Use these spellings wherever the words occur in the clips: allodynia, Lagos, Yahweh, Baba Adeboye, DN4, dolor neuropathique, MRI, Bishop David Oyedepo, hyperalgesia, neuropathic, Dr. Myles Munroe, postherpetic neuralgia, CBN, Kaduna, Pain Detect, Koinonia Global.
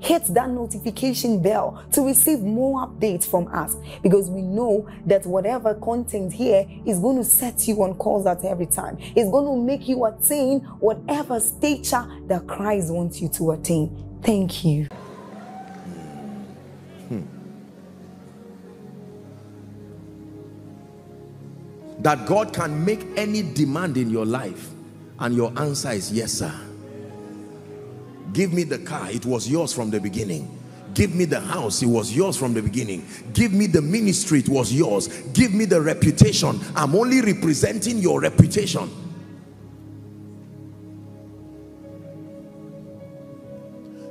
Hit that notification bell to receive more updates from us, because we know that whatever content here is going to set you on course at every time. It's going to make you attain whatever stature that Christ wants you to attain. Thank you. That God can make any demand in your life and your answer is yes, sir. Give me the car, it was yours from the beginning. Give me the house, it was yours from the beginning. Give me the ministry, it was yours. Give me the reputation. I'm only representing your reputation.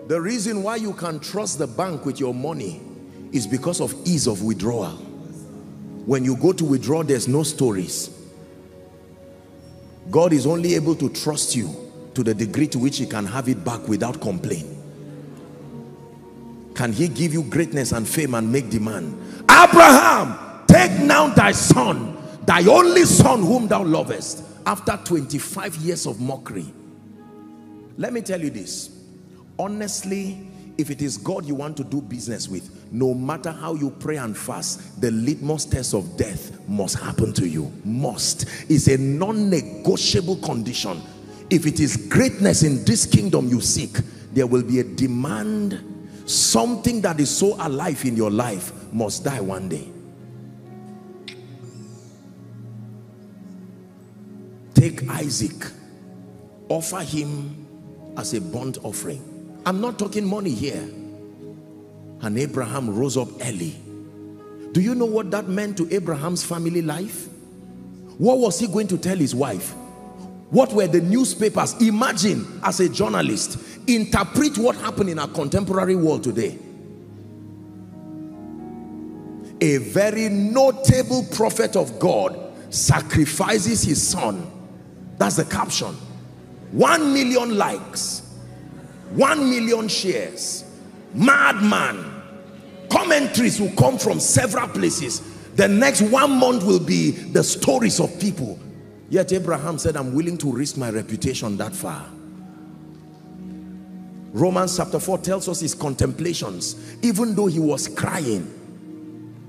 The reason why you can trust the bank with your money is because of ease of withdrawal. When you go to withdraw, there's no stories. God is only able to trust you to the degree to which he can have it back without complaint. Can he give you greatness and fame and make demand? Abraham, take now thy son, thy only son whom thou lovest, after 25 years of mockery. Let me tell you this. Honestly, if it is God you want to do business with, no matter how you pray and fast, the litmus test of death must happen to you. Must. It's a non-negotiable condition. If it is greatness in this kingdom you seek, there will be a demand. Something that is so alive in your life must die one day. Take Isaac, offer him as a burnt offering. I'm not talking money here. And Abraham rose up early. Do you know what that meant to Abraham's family life? What was he going to tell his wife? What were the newspapers? Imagine, as a journalist, interpret what happened in our contemporary world today. A very notable prophet of God sacrifices his son. That's the caption. 1 million likes. 1 million shares. Madman. Commentaries will come from several places. The next 1 month will be the stories of people. Yet Abraham said, I'm willing to risk my reputation that far. Romans chapter 4 tells us his contemplations. Even though he was crying,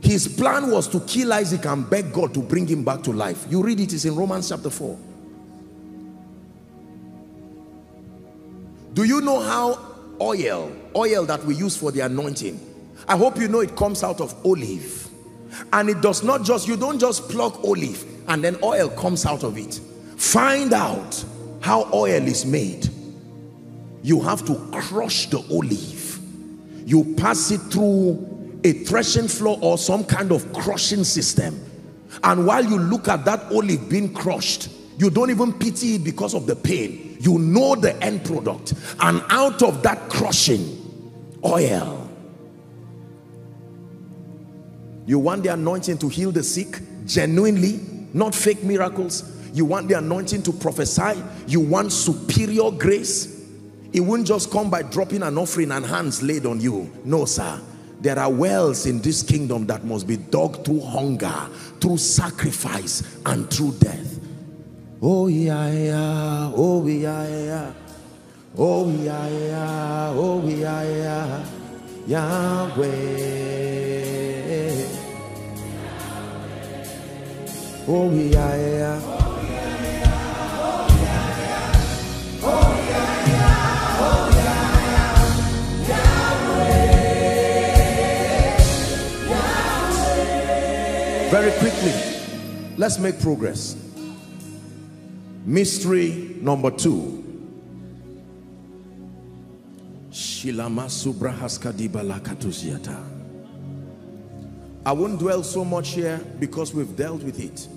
his plan was to kill Isaac and beg God to bring him back to life. You read it, it's in Romans chapter 4. Do you know how oil that we use for the anointing? I hope you know it comes out of olive. And it does not just, you don't just pluck olive and then oil comes out of it. Find out how oil is made. You have to crush the olive. You pass it through a threshing floor or some kind of crushing system. And while you look at that olive being crushed, you don't even pity it because of the pain. You know the end product. And out of that crushing, oil. You want the anointing to heal the sick genuinely, not fake miracles. You want the anointing to prophesy. You want superior grace. It won't just come by dropping an offering and hands laid on you. No, sir. There are wells in this kingdom that must be dug through hunger, through sacrifice, and through death. Oh yeah, yeah. Oh yeah, yeah. Oh yeah, yeah. Oh yeah, yeah. Yahweh. Oh yeah, yeah. Oh yeah, yeah. Oh yeah, yeah. Oh yeah, yeah. Oh yeah, yeah. Yahweh. Very quickly, let's make progress. Mystery number 2. I won't dwell so much here because we've dealt with it.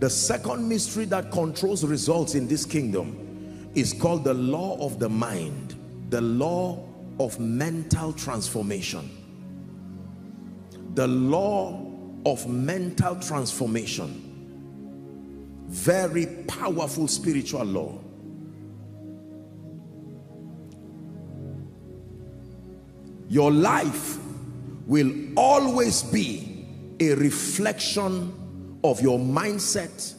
The second mystery that controls results in this kingdom is called the law of the mind, the law of mental transformation. The law of mental transformation. Very powerful spiritual law. Your life will always be a reflection of your mindset.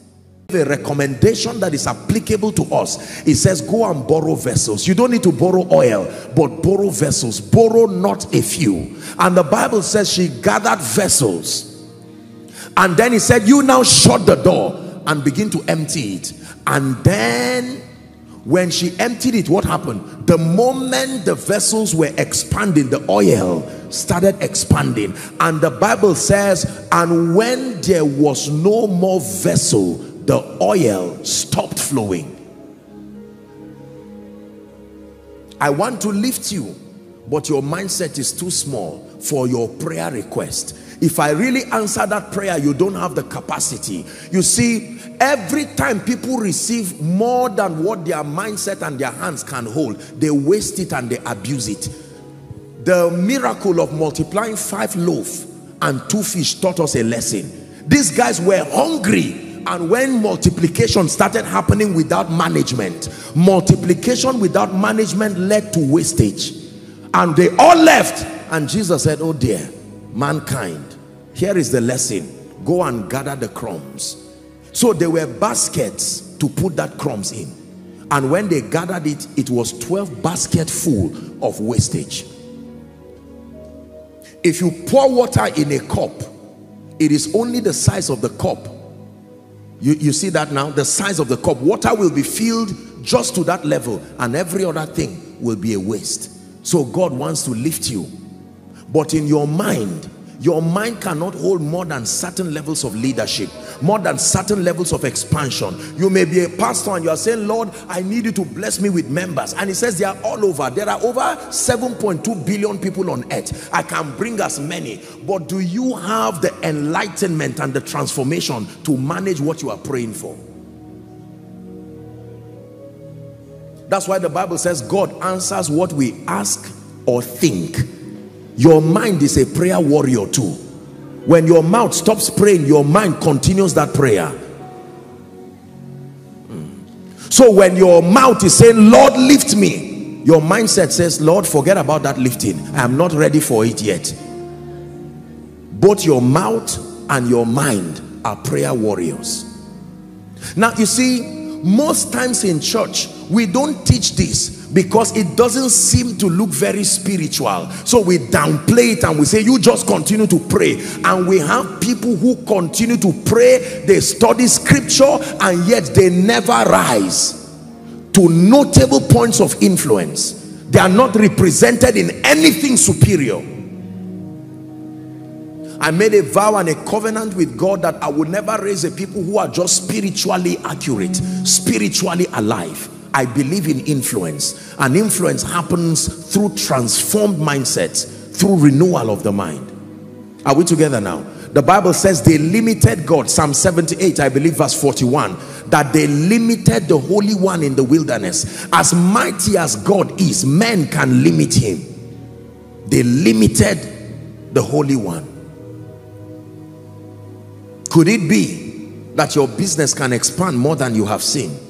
A recommendation that is applicable to us. It says go and borrow vessels. You don't need to borrow oil, but borrow vessels. Borrow not a few. And the Bible says she gathered vessels. And then he said, you now shut the door and begin to empty it. And then when she emptied it, what happened? The moment the vessels were expanding, the oil started expanding. And the Bible says, and when there was no more vessel, the oil stopped flowing. I want to lift you, but your mindset is too small for your prayer request. If I really answer that prayer, you don't have the capacity. You see, every time people receive more than what their mindset and their hands can hold, they waste it and they abuse it. The miracle of multiplying 5 loaves and 2 fish taught us a lesson. These guys were hungry. And when multiplication started happening without management, multiplication without management led to wastage. And they all left. And Jesus said, oh dear, mankind, here is the lesson. Go and gather the crumbs. So there were baskets to put that crumbs in. And when they gathered it, it was 12 baskets full of wastage. If you pour water in a cup, it is only the size of the cup. You see that now? The size of the cup. Water will be filled just to that level and every other thing will be a waste. So God wants to lift you. But in your mind cannot hold more than certain levels of leadership, more than certain levels of expansion. You may be a pastor and you are saying, Lord, I need you to bless me with members. And he says they are all over. There are over 7.2 billion people on earth. I can bring as many. But do you have the enlightenment and the transformation to manage what you are praying for? That's why the Bible says God answers what we ask or think. Your mind is a prayer warrior too. When your mouth stops praying, your mind continues that prayer. So when your mouth is saying, Lord, lift me, your mindset says, Lord, forget about that lifting. I am not ready for it yet. Both your mouth and your mind are prayer warriors. Now, you see, most times in church, we don't teach this because it doesn't seem to look very spiritual. So we downplay it and we say, you just continue to pray. And we have people who continue to pray, they study scripture, and yet they never rise to notable points of influence. They are not represented in anything superior. I made a vow and a covenant with God that I would never raise a people who are just spiritually accurate, spiritually alive. I believe in influence, and influence happens through transformed mindsets, through renewal of the mind. Are we together now? The Bible says they limited God, Psalm 78, I believe verse 41, that they limited the Holy One in the wilderness. As mighty as God is, men can limit him. They limited the Holy One. Could it be that your business can expand more than you have seen?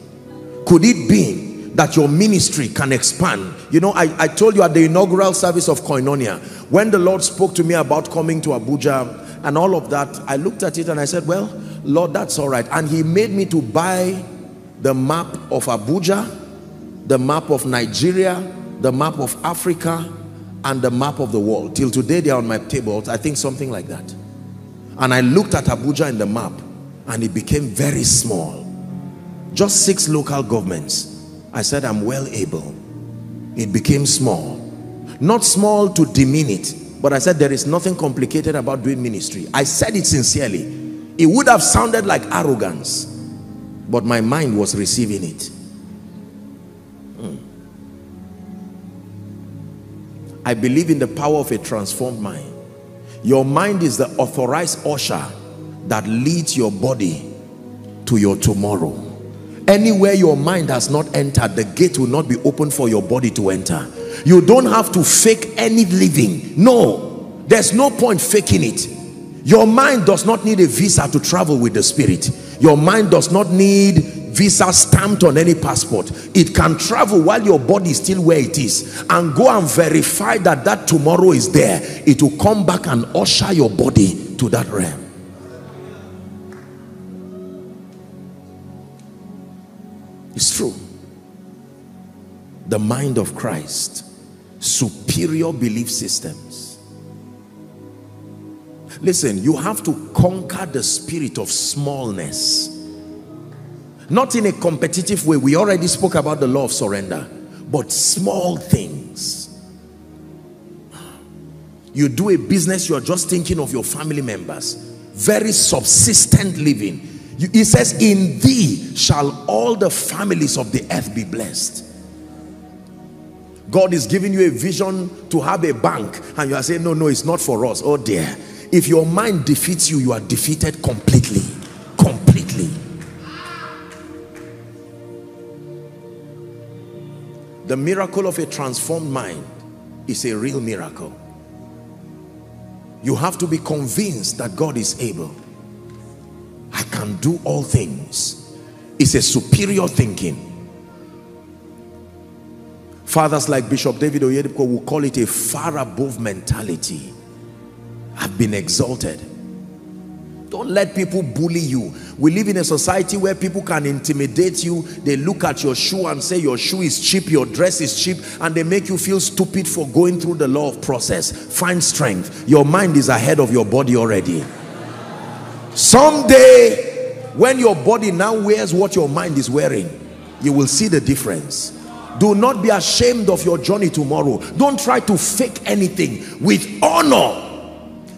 Could it be that your ministry can expand? You know, I told you at the inaugural service of Koinonia, when the Lord spoke to me about coming to Abuja and all of that, I looked at it and I said, well, Lord, that's all right. And he made me to buy the map of Abuja, the map of Nigeria, the map of Africa, and the map of the world. Till today, they are on my table. I think something like that. And I looked at Abuja in the map and it became very small. Just 6 local governments. I said, I'm well able. It became small. Not small to demean it, but I said there is nothing complicated about doing ministry. I said it sincerely. It would have sounded like arrogance, but my mind was receiving it. I believe in the power of a transformed mind. Your mind is the authorized usher that leads your body to your tomorrow. Anywhere your mind has not entered, the gate will not be open for your body to enter. You don't have to fake any living. No, there's no point faking it. Your mind does not need a visa to travel with the Spirit. Your mind does not need visa stamped on any passport. It can travel while your body is still where it is, and go and verify that that tomorrow is there. It will come back and usher your body to that realm. It's true. The mind of Christ, superior belief systems. Listen, you have to conquer the spirit of smallness. Not in a competitive way. We already spoke about the law of surrender. But small things. You do a business, you are just thinking of your family members. Very subsistent living. It says, in thee shall all the families of the earth be blessed. God is giving you a vision to have a bank, and you are saying, no, no, it's not for us. Oh dear. If your mind defeats you, you are defeated completely. Completely. The miracle of a transformed mind is a real miracle. You have to be convinced that God is able. I can do all things. It's a superior thinking. Fathers like Bishop David Oyedepo will call it a far above mentality. I've been exalted. Don't let people bully you. We live in a society where people can intimidate you. They look at your shoe and say your shoe is cheap, your dress is cheap, and they make you feel stupid for going through the law of process. Find strength. Your mind is ahead of your body already. Someday, when your body now wears what your mind is wearing, you will see the difference. Do not be ashamed of your journey tomorrow. Don't try to fake anything. With honor.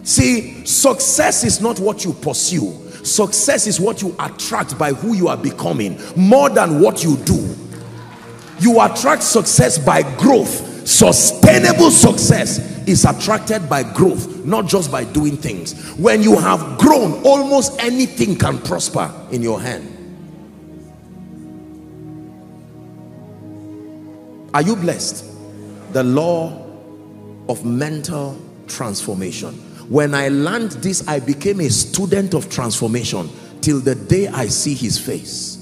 See, success is not what you pursue. Success is what you attract by who you are becoming, more than what you do. You attract success by growth. Sustainable success is attracted by growth, not just by doing things. When you have grown, almost anything can prosper in your hand. Are you blessed? The law of mental transformation. When I learned this, I became a student of transformation till the day I see his face.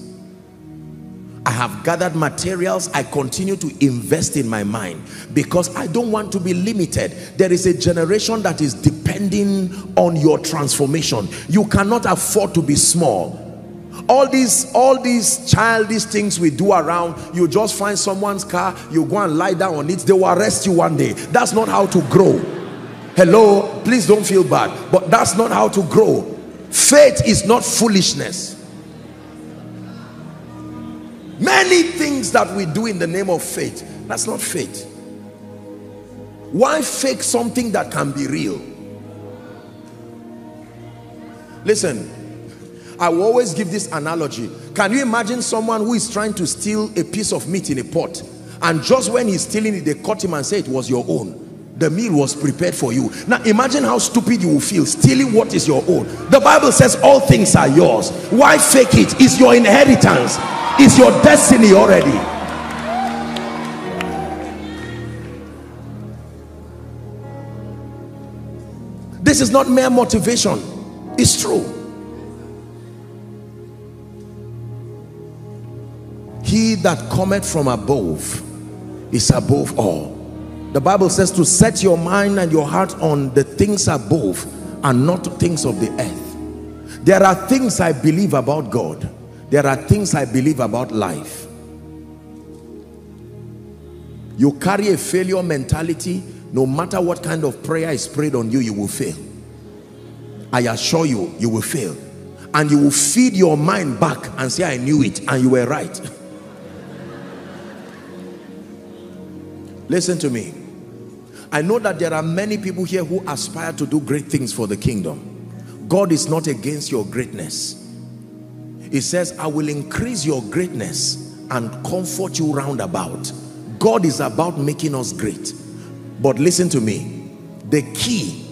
I have gathered materials. I continue to invest in my mind because I don't want to be limited. There is a generation that is depending on your transformation. You cannot afford to be small. All these childish things we do around, you just find someone's car, you go and lie down on it, they will arrest you one day. That's not how to grow. Hello, please don't feel bad, but that's not how to grow. Faith is not foolishness. Many things that we do in the name of faith, that's not faith. Why fake something that can be real? Listen, I will always give this analogy. Can you imagine someone who is trying to steal a piece of meat in a pot, and just when he's stealing it, they caught him and say it was your own? The meal was prepared for you. Now imagine how stupid you will feel, stealing what is your own. The Bible says all things are yours. Why fake it? It's your inheritance. It's your destiny already. This is not mere motivation. It's true. He that cometh from above is above all. The Bible says to set your mind and your heart on the things above and not things of the earth. There are things I believe about God. There are things I believe about life. You carry a failure mentality, no matter what kind of prayer is prayed on you, you will fail. I assure you, you will fail. And you will feed your mind back and say, I knew it, and you were right. Listen to me. I know that there are many people here who aspire to do great things for the kingdom. God is not against your greatness. He says, I will increase your greatness and comfort you round about. God is about making us great. But listen to me, the key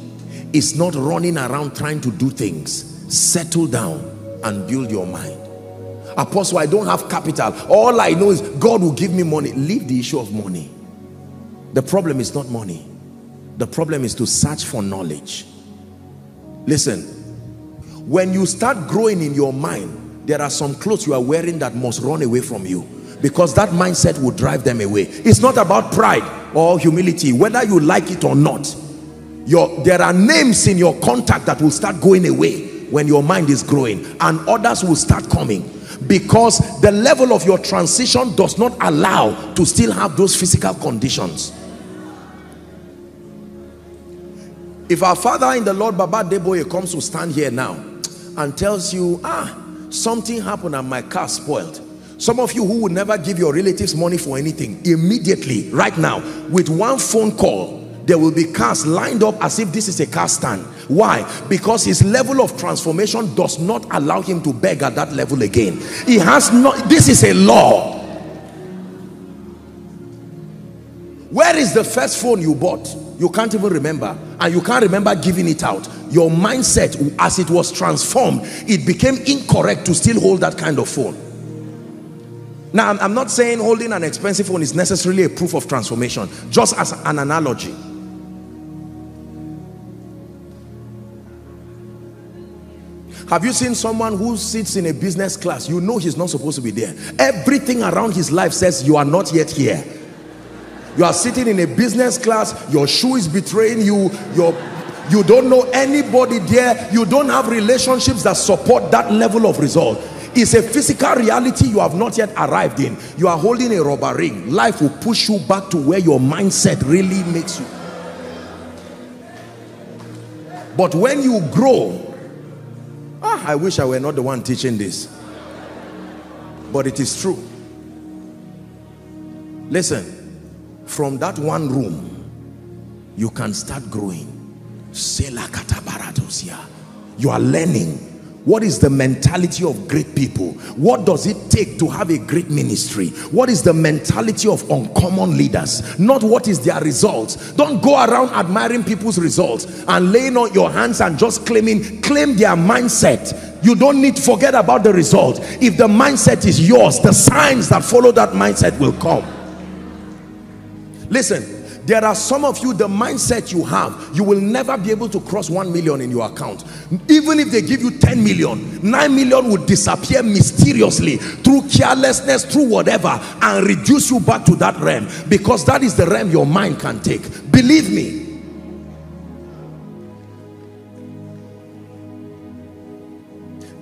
is not running around trying to do things. Settle down and build your mind. Apostle, I don't have capital. All I know is God will give me money. Leave the issue of money. The problem is not money. The problem is to search for knowledge. Listen, when you start growing in your mind, there are some clothes you are wearing that must run away from you, because that mindset will drive them away. It's not about pride or humility, whether you like it or not. There are names in your contact that will start going away when your mind is growing, and others will start coming, because the level of your transition does not allow to still have those physical conditions. If our father in the Lord, Baba Adeboye, comes to stand here now and tells you, something happened and my car spoiled. Some of you who would never give your relatives money for anything, immediately, right now, with one phone call, there will be cars lined up as if this is a car stand. Why? Because his level of transformation does not allow him to beg at that level again. He has not, this is a law. Where is the first phone you bought? You can't even remember, and you can't remember giving it out. Your mindset, as it was transformed, it became incorrect to still hold that kind of phone. Now, I'm not saying holding an expensive phone is necessarily a proof of transformation, just as an analogy. Have you seen someone who sits in a business class? You know he's not supposed to be there. Everything around his life says you are not yet here. You are sitting in a business class, your shoe is betraying you, you don't know anybody there, you don't have relationships that support that level of result. It's a physical reality you have not yet arrived in. You are holding a rubber ring. Life will push you back to where your mindset really makes you. But when you grow, I wish I were not the one teaching this, but it is true. Listen, from that one room, you can start growing. You are learning. What is the mentality of great people? What does it take to have a great ministry? What is the mentality of uncommon leaders? Not what is their results. Don't go around admiring people's results and laying on your hands and just claim their mindset. You don't need to forget about the result. If the mindset is yours, the signs that follow that mindset will come. Listen, there are some of you, the mindset you have, you will never be able to cross 1 million in your account. Even if they give you 10 million, 9 million would disappear mysteriously through carelessness, through whatever, and reduce you back to that realm, because that is the realm your mind can take. Believe me.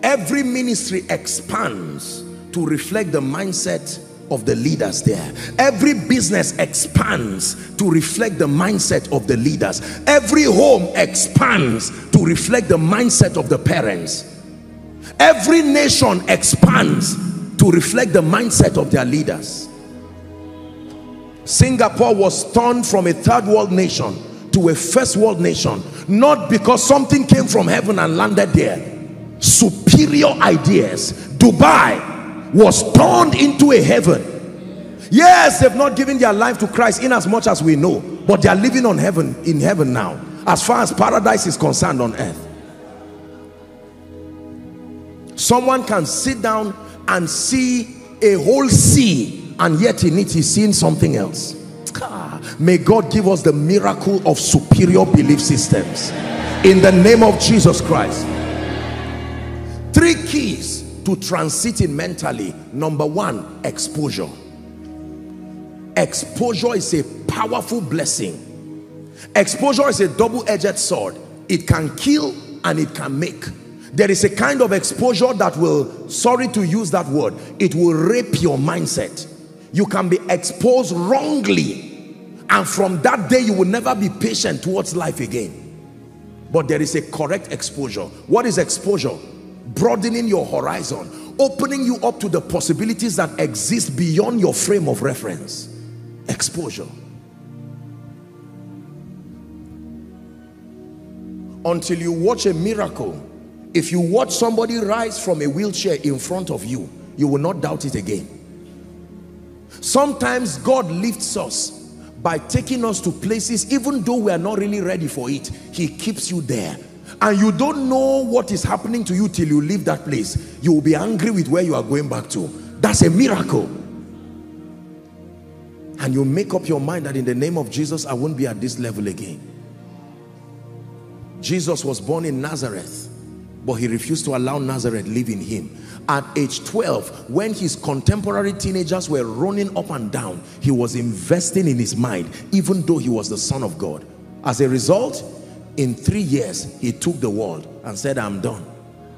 Every ministry expands to reflect the mindset of the leaders there. Every business expands to reflect the mindset of the leaders. Every home expands to reflect the mindset of the parents. Every nation expands to reflect the mindset of their leaders. Singapore was turned from a third world nation to a first world nation, not because something came from heaven and landed there. Superior ideas. Dubai was turned into a heaven. Yes, they've not given their life to Christ in as much as we know, but they are living on heaven, in heaven now, as far as paradise is concerned on earth. Someone can sit down and see a whole sea, and yet in it he's seeing something else. May God give us the miracle of superior belief systems in the name of Jesus Christ. 3 keys to transiting mentally. Number 1, exposure. Exposure is a powerful blessing. Exposure is a double-edged sword. It can kill and it can make. There is a kind of exposure that will, sorry to use that word, it will rape your mindset. You can be exposed wrongly, and from that day you will never be patient towards life again. But there is a correct exposure. What is exposure? Broadening your horizon, opening you up to the possibilities that exist beyond your frame of reference. Exposure. Until you watch a miracle If you watch somebody rise from a wheelchair in front of you, you will not doubt it again. Sometimes God lifts us by taking us to places, even though we are not really ready for it. He keeps you there. And you don't know what is happening to you till you leave that place. You will be angry with where you are going back to. That's a miracle. And you make up your mind that in the name of Jesus, I won't be at this level again. Jesus was born in Nazareth, but he refused to allow Nazareth live in him. At age 12, when his contemporary teenagers were running up and down, he was investing in his mind, even though he was the Son of God. As a result, in 3 years, he took the world and said, I'm done,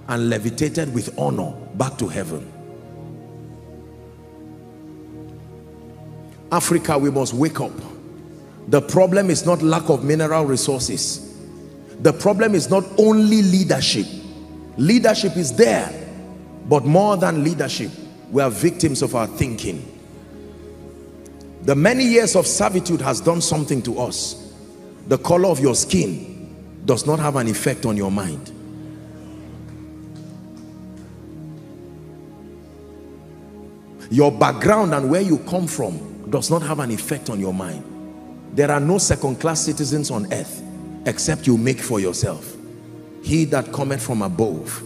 and levitated with honor back to heaven. Africa, we must wake up. The problem is not lack of mineral resources. The problem is not only leadership. Leadership is there, but more than leadership, we are victims of our thinking. The many years of servitude has done something to us. The color of your skin does not have an effect on your mind. Your background and where you come from does not have an effect on your mind. There are no second-class citizens on earth except you make for yourself. He that cometh from above.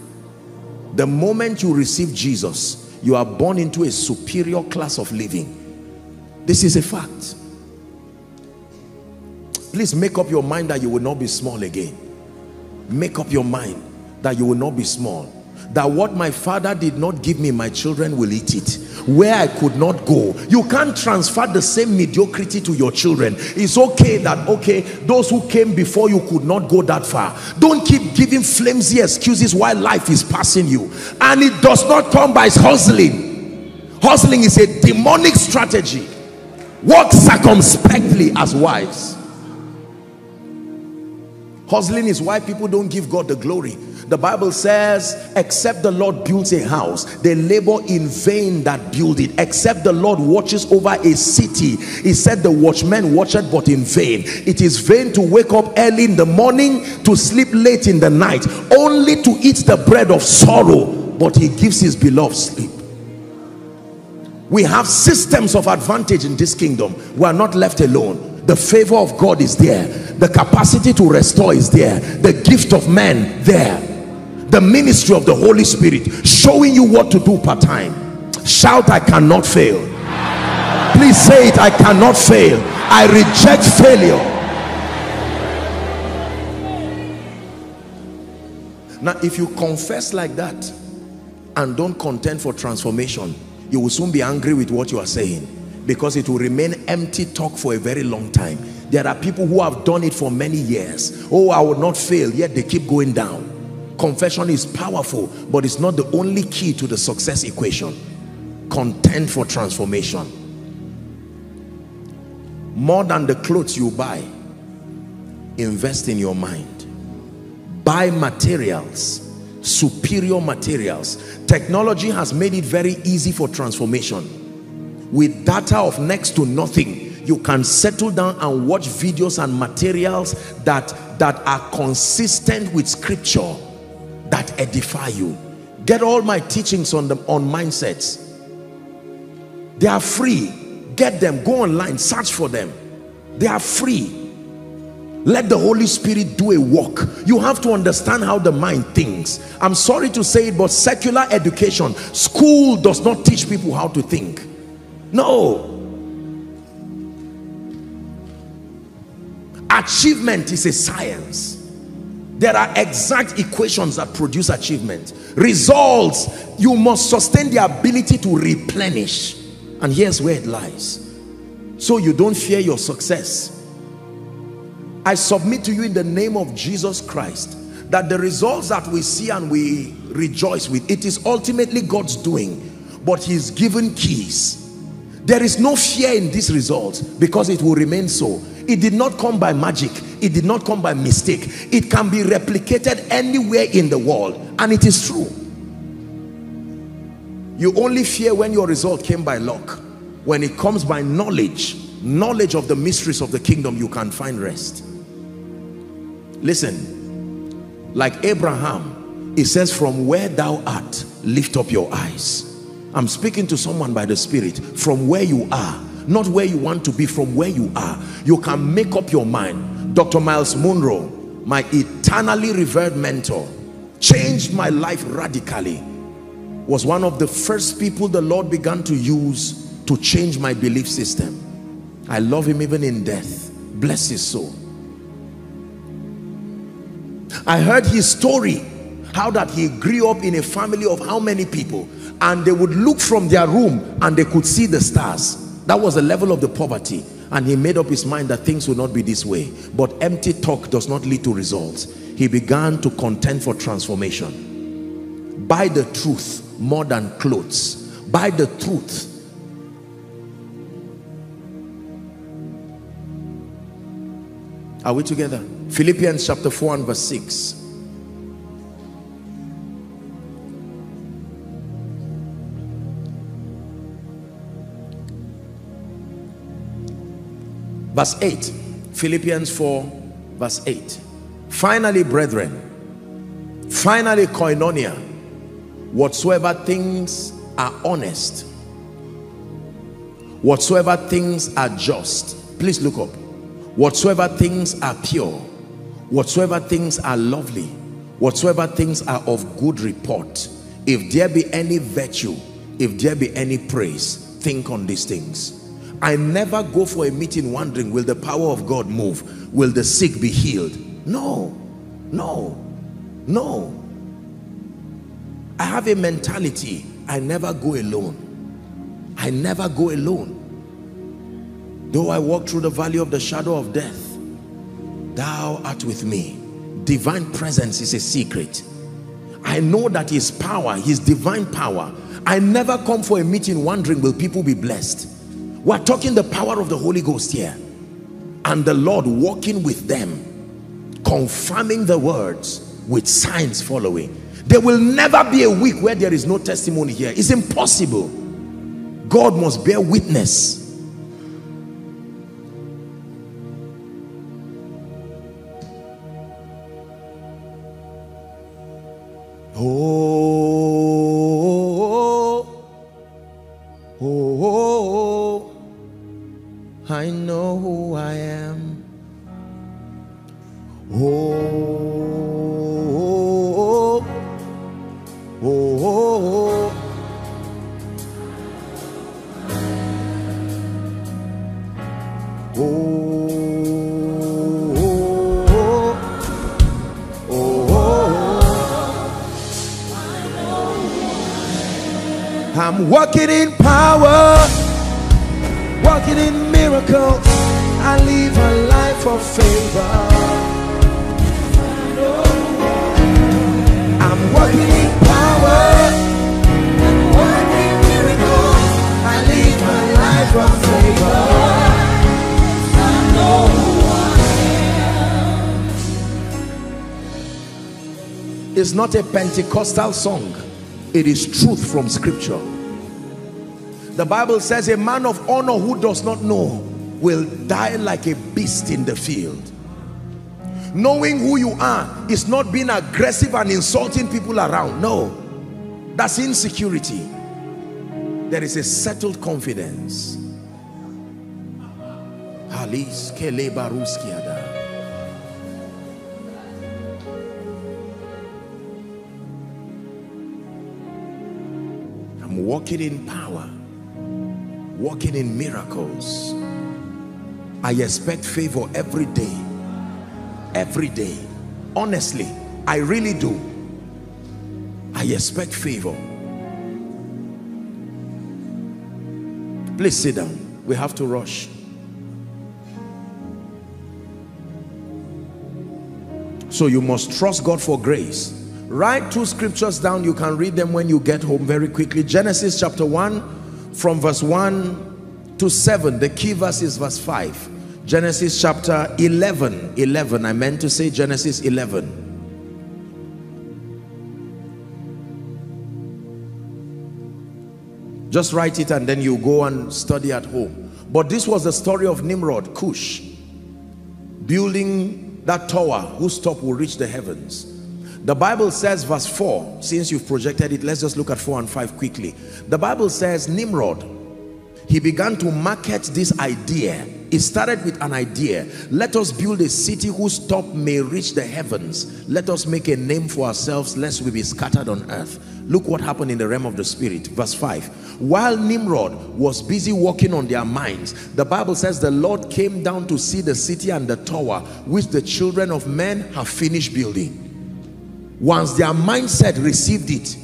The moment you receive Jesus, you are born into a superior class of living. This is a fact. Please make up your mind that you will not be small again. Make up your mind that you will not be small. That what my father did not give me, my children will eat it. Where I could not go. You can't transfer the same mediocrity to your children. It's okay that, okay, those who came before you could not go that far. Don't keep giving flimsy excuses while life is passing you. And it does not come by hustling. Hustling is a demonic strategy. Walk circumspectly as wives. Hustling is why people don't give God the glory. The Bible says, except the Lord builds a house, they labor in vain that build it. Except the Lord watches over a city. He said the watchman watcheth but in vain. It is vain to wake up early in the morning, to sleep late in the night, only to eat the bread of sorrow, but he gives his beloved sleep. We have systems of advantage in this kingdom. We are not left alone. The favor of God is there. The capacity to restore is there. The gift of man there. The ministry of the Holy Spirit showing you what to do part time. Shout, I cannot fail. Please say it, I cannot fail. I reject failure. Now, if you confess like that and don't contend for transformation, you will soon be angry with what you are saying, because it will remain empty talk for a very long time. There are people who have done it for many years. Oh, I will not fail, yet they keep going down. Confession is powerful, but it's not the only key to the success equation. Contend for transformation. More than the clothes you buy, invest in your mind. Buy materials, superior materials. Technology has made it very easy for transformation. With data of next to nothing, you can settle down and watch videos and materials that are consistent with scripture, that edify you. Get all my teachings on mindsets. They are free. Get them, go online, search for them. They are free. Let the Holy Spirit do a work. You have to understand how the mind thinks. I'm sorry to say it, but secular education, school does not teach people how to think. No. Achievement is a science. There are exact equations that produce achievement. Results, you must sustain the ability to replenish. And here's where it lies. So you don't fear your success. I submit to you in the name of Jesus Christ that the results that we see and we rejoice with, it is ultimately God's doing, but he's given keys. There is no fear in these results because it will remain so. It did not come by magic. It did not come by mistake. It can be replicated anywhere in the world. And it is true. You only fear when your result came by luck. When it comes by knowledge, knowledge of the mysteries of the kingdom, you can find rest. Listen, like Abraham, It says, from where thou art, lift up your eyes. I'm speaking to someone by the Spirit. From where you are, not where you want to be, from where you are, you can make up your mind. Dr. Myles Munroe, my eternally revered mentor, changed my life radically, was one of the first people the Lord began to use to change my belief system. I love him even in death. Bless his soul. I heard his story, how that he grew up in a family of how many people, and they would look from their room and they could see the stars. That was the level of the poverty, and he made up his mind that things would not be this way. But empty talk does not lead to results. He began to contend for transformation. Buy the truth more than clothes. Buy the truth. Are we together? Philippians chapter 4 and verse 6. Verse 8. Philippians 4 verse 8. Finally, brethren, finally, koinonia, whatsoever things are honest, whatsoever things are just, please look up, whatsoever things are pure, whatsoever things are lovely, whatsoever things are of good report, if there be any virtue, if there be any praise, think on these things. I never go for a meeting wondering, will the power of God move? Will the sick be healed? No, no, no. I have a mentality, I never go alone. I never go alone. Though I walk through the valley of the shadow of death, thou art with me. Divine presence is a secret. I know that his power, his divine power. I never come for a meeting wondering, will people be blessed? We're talking the power of the Holy Ghost here. And the Lord walking with them, confirming the words with signs following. There will never be a week where there is no testimony here. It's impossible. God must bear witness. Oh, I know who I am. Oh, oh. I'm walking in power, walking in miracles. I live a life of favor. I'm walking in power, and walking in miracles. I live a life of favor. I know who I am. It's not a Pentecostal song. It is truth from scripture. The Bible says a man of honor who does not know will die like a beast in the field. Knowing who you are is not being aggressive and insulting people around. No, that's insecurity. There is a settled confidence. Halis kele baruskiada. Walking in power, walking in miracles. I expect favor every day, every day. Honestly, I really do. I expect favor. Please sit down, we have to rush. So you must trust God for grace. Write two scriptures down. You can read them when you get home very quickly. Genesis chapter 1 from verse 1 to 7. The key verse is verse 5. Genesis chapter 11. I meant to say Genesis 11. Just write it and then you go and study at home. But this was the story of Nimrod, Cush, building that tower whose top will reach the heavens. The Bible says, verse 4, since you've projected it, let's just look at 4 and 5 quickly. The Bible says Nimrod, he began to market this idea. It started with an idea. Let us build a city whose top may reach the heavens. Let us make a name for ourselves, lest we be scattered on earth. Look what happened in the realm of the spirit. Verse 5. While Nimrod was busy working on their minds, the Bible says the Lord came down to see the city and the tower, which the children of men have finished building. Once their mindset received it,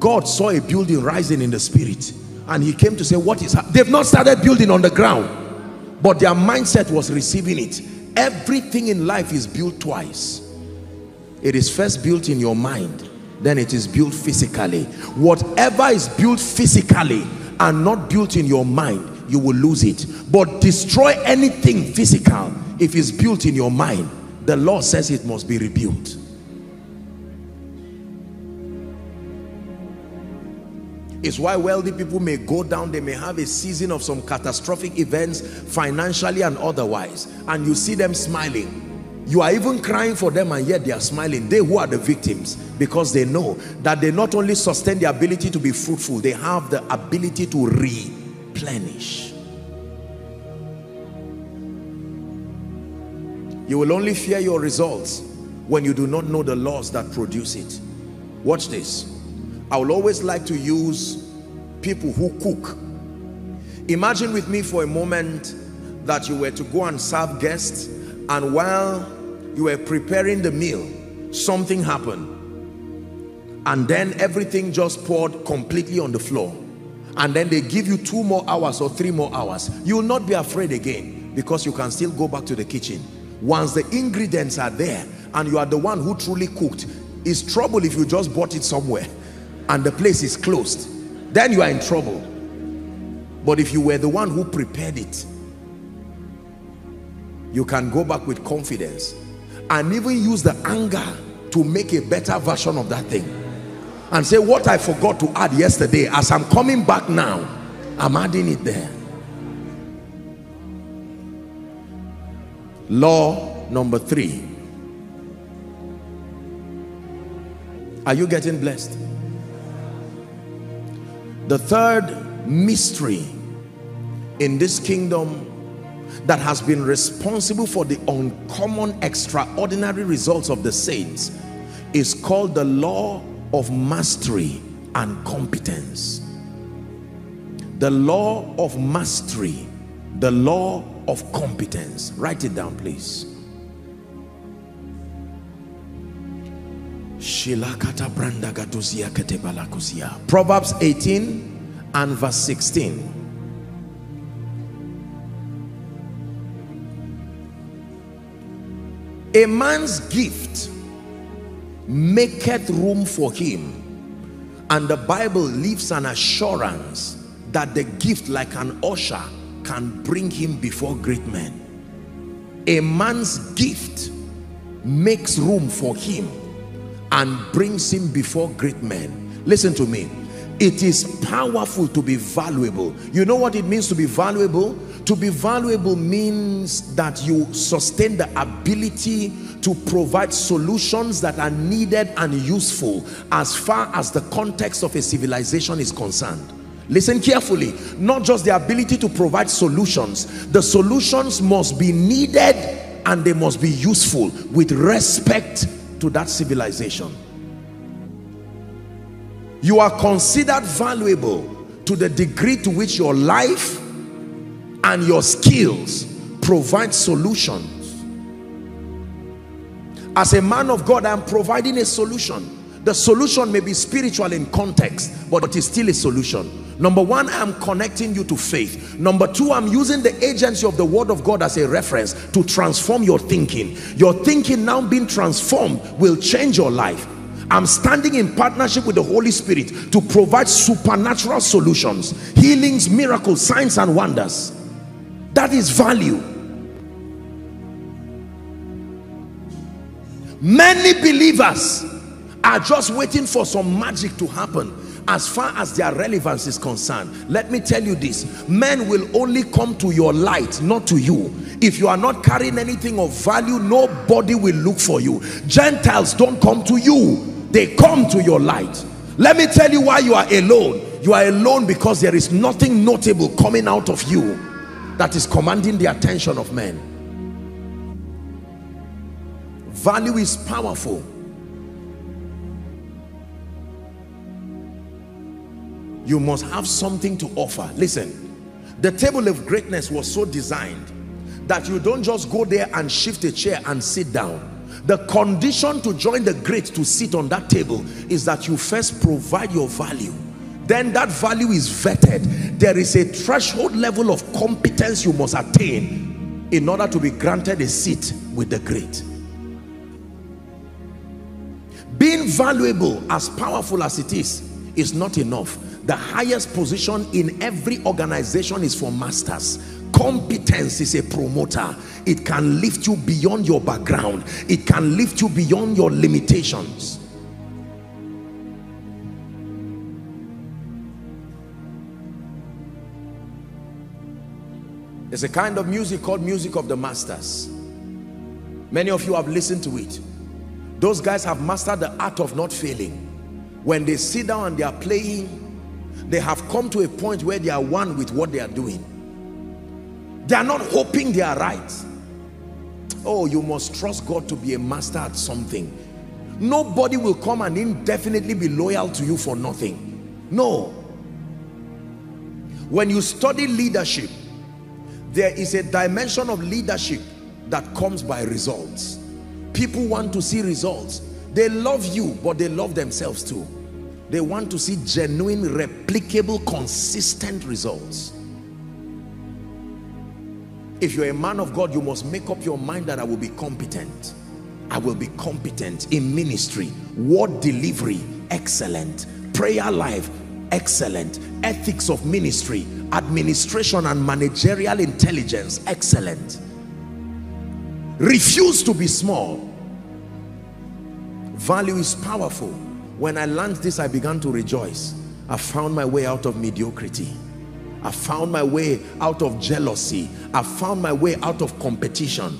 God saw a building rising in the spirit, and he came to say, what is happening? They've not started building on the ground, but their mindset was receiving it. Everything in life is built twice. It is first built in your mind, then it is built physically. Whatever is built physically and not built in your mind, you will lose it. But destroy anything physical if it's built in your mind. The Lord says it must be rebuilt. It's why wealthy people may go down, they may have a season of some catastrophic events, financially and otherwise, and you see them smiling. You are even crying for them, and yet they are smiling. They who are the victims, because they know that they not only sustain the ability to be fruitful, they have the ability to replenish. You will only fear your results when you do not know the laws that produce it. Watch this. I will always like to use people who cook. Imagine with me for a moment that you were to go and serve guests, and while you were preparing the meal, something happened, and then everything just poured completely on the floor, and then they give you 2 more hours or 3 more hours. You will not be afraid again, because you can still go back to the kitchen. Once the ingredients are there and you are the one who truly cooked, it's trouble if you just bought it somewhere and the place is closed. Then you are in trouble. But if you were the one who prepared it, you can go back with confidence and even use the anger to make a better version of that thing and say, what I forgot to add yesterday, as I'm coming back now, I'm adding it there. Law number 3. Are you getting blessed? The third mystery in this kingdom that has been responsible for the uncommon, extraordinary results of the saints is called the law of mastery and competence. The law of mastery, the law of competence. Write it down, please. Proverbs 18 and verse 16. A man's gift maketh room for him, and the Bible leaves an assurance that the gift, like an usher, can bring him before great men. A man's gift makes room for him and brings him before great men. Listen to me. It is powerful to be valuable. You know what it means to be valuable? To be valuable means that you sustain the ability to provide solutions that are needed and useful as far as the context of a civilization is concerned. Listen carefully. Not just the ability to provide solutions. The solutions must be needed and they must be useful with respect to that civilization. You are considered valuable to the degree to which your life and your skills provide solutions. As a man of God, I am providing a solution. The solution may be spiritual in context, but it is still a solution. Number 1, I am connecting you to faith. Number 2, I am using the agency of the word of God as a reference to transform your thinking. Your thinking now being transformed will change your life. I'm standing in partnership with the Holy Spirit to provide supernatural solutions, healings, miracles, signs and wonders. That is value. Many believers are just waiting for some magic to happen, as far as their relevance is concerned. Let me tell you this, men will only come to your light, not to you. If you are not carrying anything of value, nobody will look for you. Gentiles don't come to you, they come to your light. Let me tell you why you are alone. You are alone because there is nothing notable coming out of you that is commanding the attention of men. Value is powerful. You must have something to offer. Listen, the table of greatness was so designed that you don't just go there and shift a chair and sit down. The condition to join the great to sit on that table is that you first provide your value. Then that value is vetted. There is a threshold level of competence you must attain in order to be granted a seat with the great. Being valuable, as powerful as it is not enough. The highest position in every organization is for masters. Competence is a promoter. It can lift you beyond your background. It can lift you beyond your limitations. There's a kind of music called music of the masters. Many of you have listened to it. Those guys have mastered the art of not failing. When they sit down and they are playing, they have come to a point where they are one with what they are doing. They are not hoping they are right. Oh, you must trust God to be a master at something. Nobody will come and indefinitely be loyal to you for nothing. No. When you study leadership, there is a dimension of leadership that comes by results. People want to see results. They love you, but they love themselves too. They want to see genuine, replicable, consistent results. If you're a man of God, you must make up your mind that I will be competent. I will be competent in ministry, word delivery, excellent, prayer life, excellent, ethics of ministry, administration and managerial intelligence, excellent. Refuse to be small. Value is powerful. When I learned this, I began to rejoice. I found my way out of mediocrity. I found my way out of jealousy. I found my way out of competition.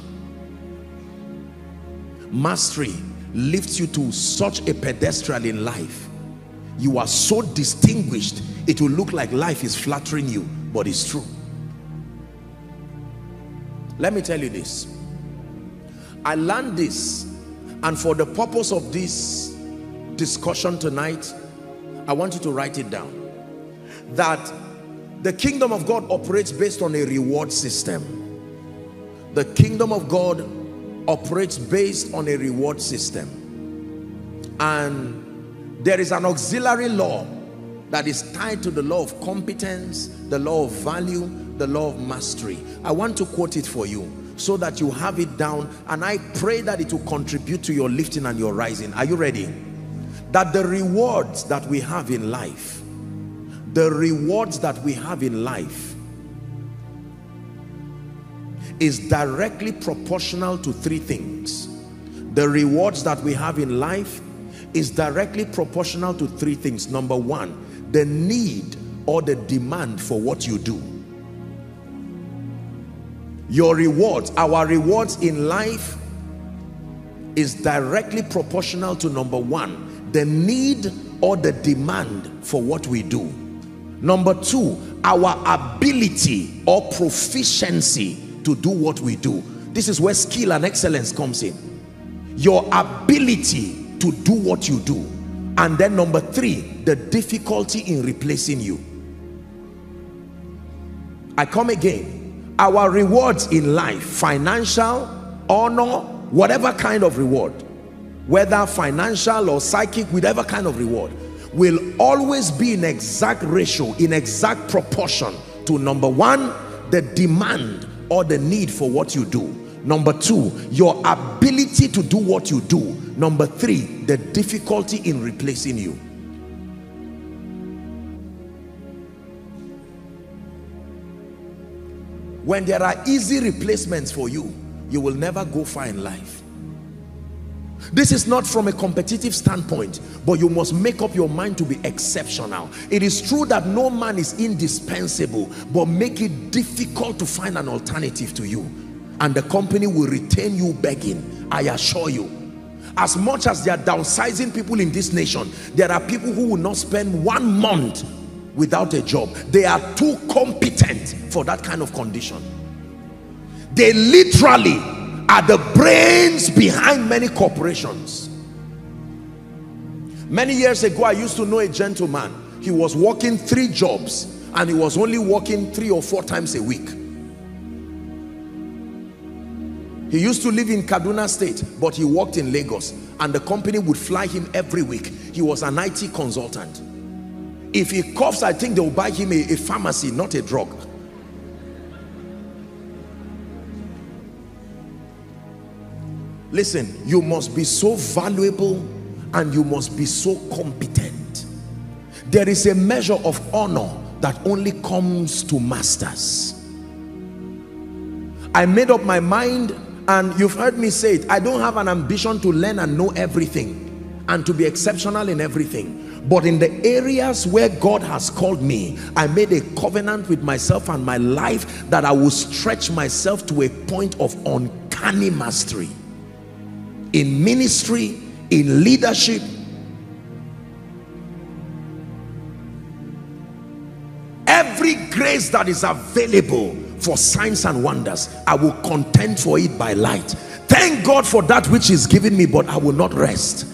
Mastery lifts you to such a pedestal in life. You are so distinguished, it will look like life is flattering you, but it's true. Let me tell you this. I learned this, and for the purpose of this discussion tonight, I want you to write it down, that the kingdom of God operates based on a reward system. The kingdom of God operates based on a reward system, and there is an auxiliary law that is tied to the law of competence, the law of value, the law of mastery. I want to quote it for you so that you have it down, and I pray that it will contribute to your lifting and your rising. Are you ready? That the rewards that we have in life, the rewards that we have in life is directly proportional to three things. The rewards that we have in life is directly proportional to three things. Number one, the need or the demand for what you do. Your rewards, our rewards in life is directly proportional to number one, the need or the demand for what we do. Number two, our ability or proficiency to do what we do. This is where skill and excellence comes in. Your ability to do what you do. And then number three, the difficulty in replacing you. I come again. Our rewards in life, financial, honor, whatever kind of reward, whether financial or psychic, whatever kind of reward, will always be in exact ratio, in exact proportion to number one, the demand or the need for what you do. Number two, your ability to do what you do. Number three, the difficulty in replacing you. When there are easy replacements for you, you will never go far in life. This is not from a competitive standpoint, but you must make up your mind to be exceptional. It is true that no man is indispensable, but make it difficult to find an alternative to you, and the company will retain you begging, I assure you. As much as they are downsizing people in this nation, there are people who will not spend 1 month without a job. They are too competent for that kind of condition. They literally are the brains behind many corporations. Many years ago, I used to know a gentleman. He was working 3 jobs, and he was only working 3 or 4 times a week. He used to live in Kaduna State, but he worked in Lagos, and the company would fly him every week. He was an IT consultant. If he coughs, I think they will buy him a pharmacy, not a drug. Listen, you must be so valuable and you must be so competent. There is a measure of honor that only comes to masters. I made up my mind, and you've heard me say it, I don't have an ambition to learn and know everything and to be exceptional in everything. But in the areas where God has called me, I made a covenant with myself and my life that I will stretch myself to a point of uncanny mastery. In ministry, in leadership. Every grace that is available for signs and wonders, I will contend for it by light. Thank God for that which is given me, but I will not rest.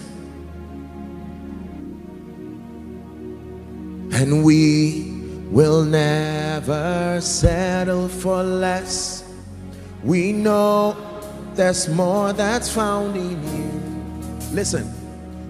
And we will never settle for less. We know there's more that's found in you. Listen,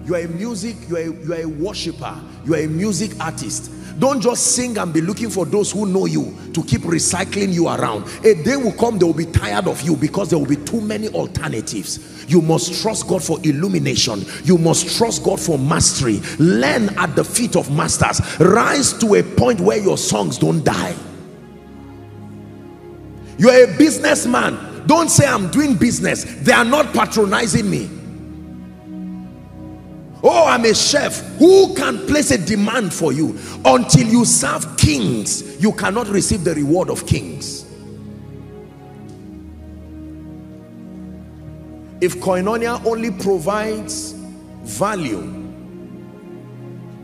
you are a music, you are a worshiper, you are a music artist. Don't just sing and be looking for those who know you to keep recycling you around. A day will come, they will be tired of you because there will be too many alternatives. You must trust God for illumination. You must trust God for mastery. Learn at the feet of masters. Rise to a point where your songs don't die. You are a businessman. Don't say, I'm doing business. They are not patronizing me. Oh, I'm a chef. Who can place a demand for you? Until you serve kings, you cannot receive the reward of kings. If Koinonia only provides value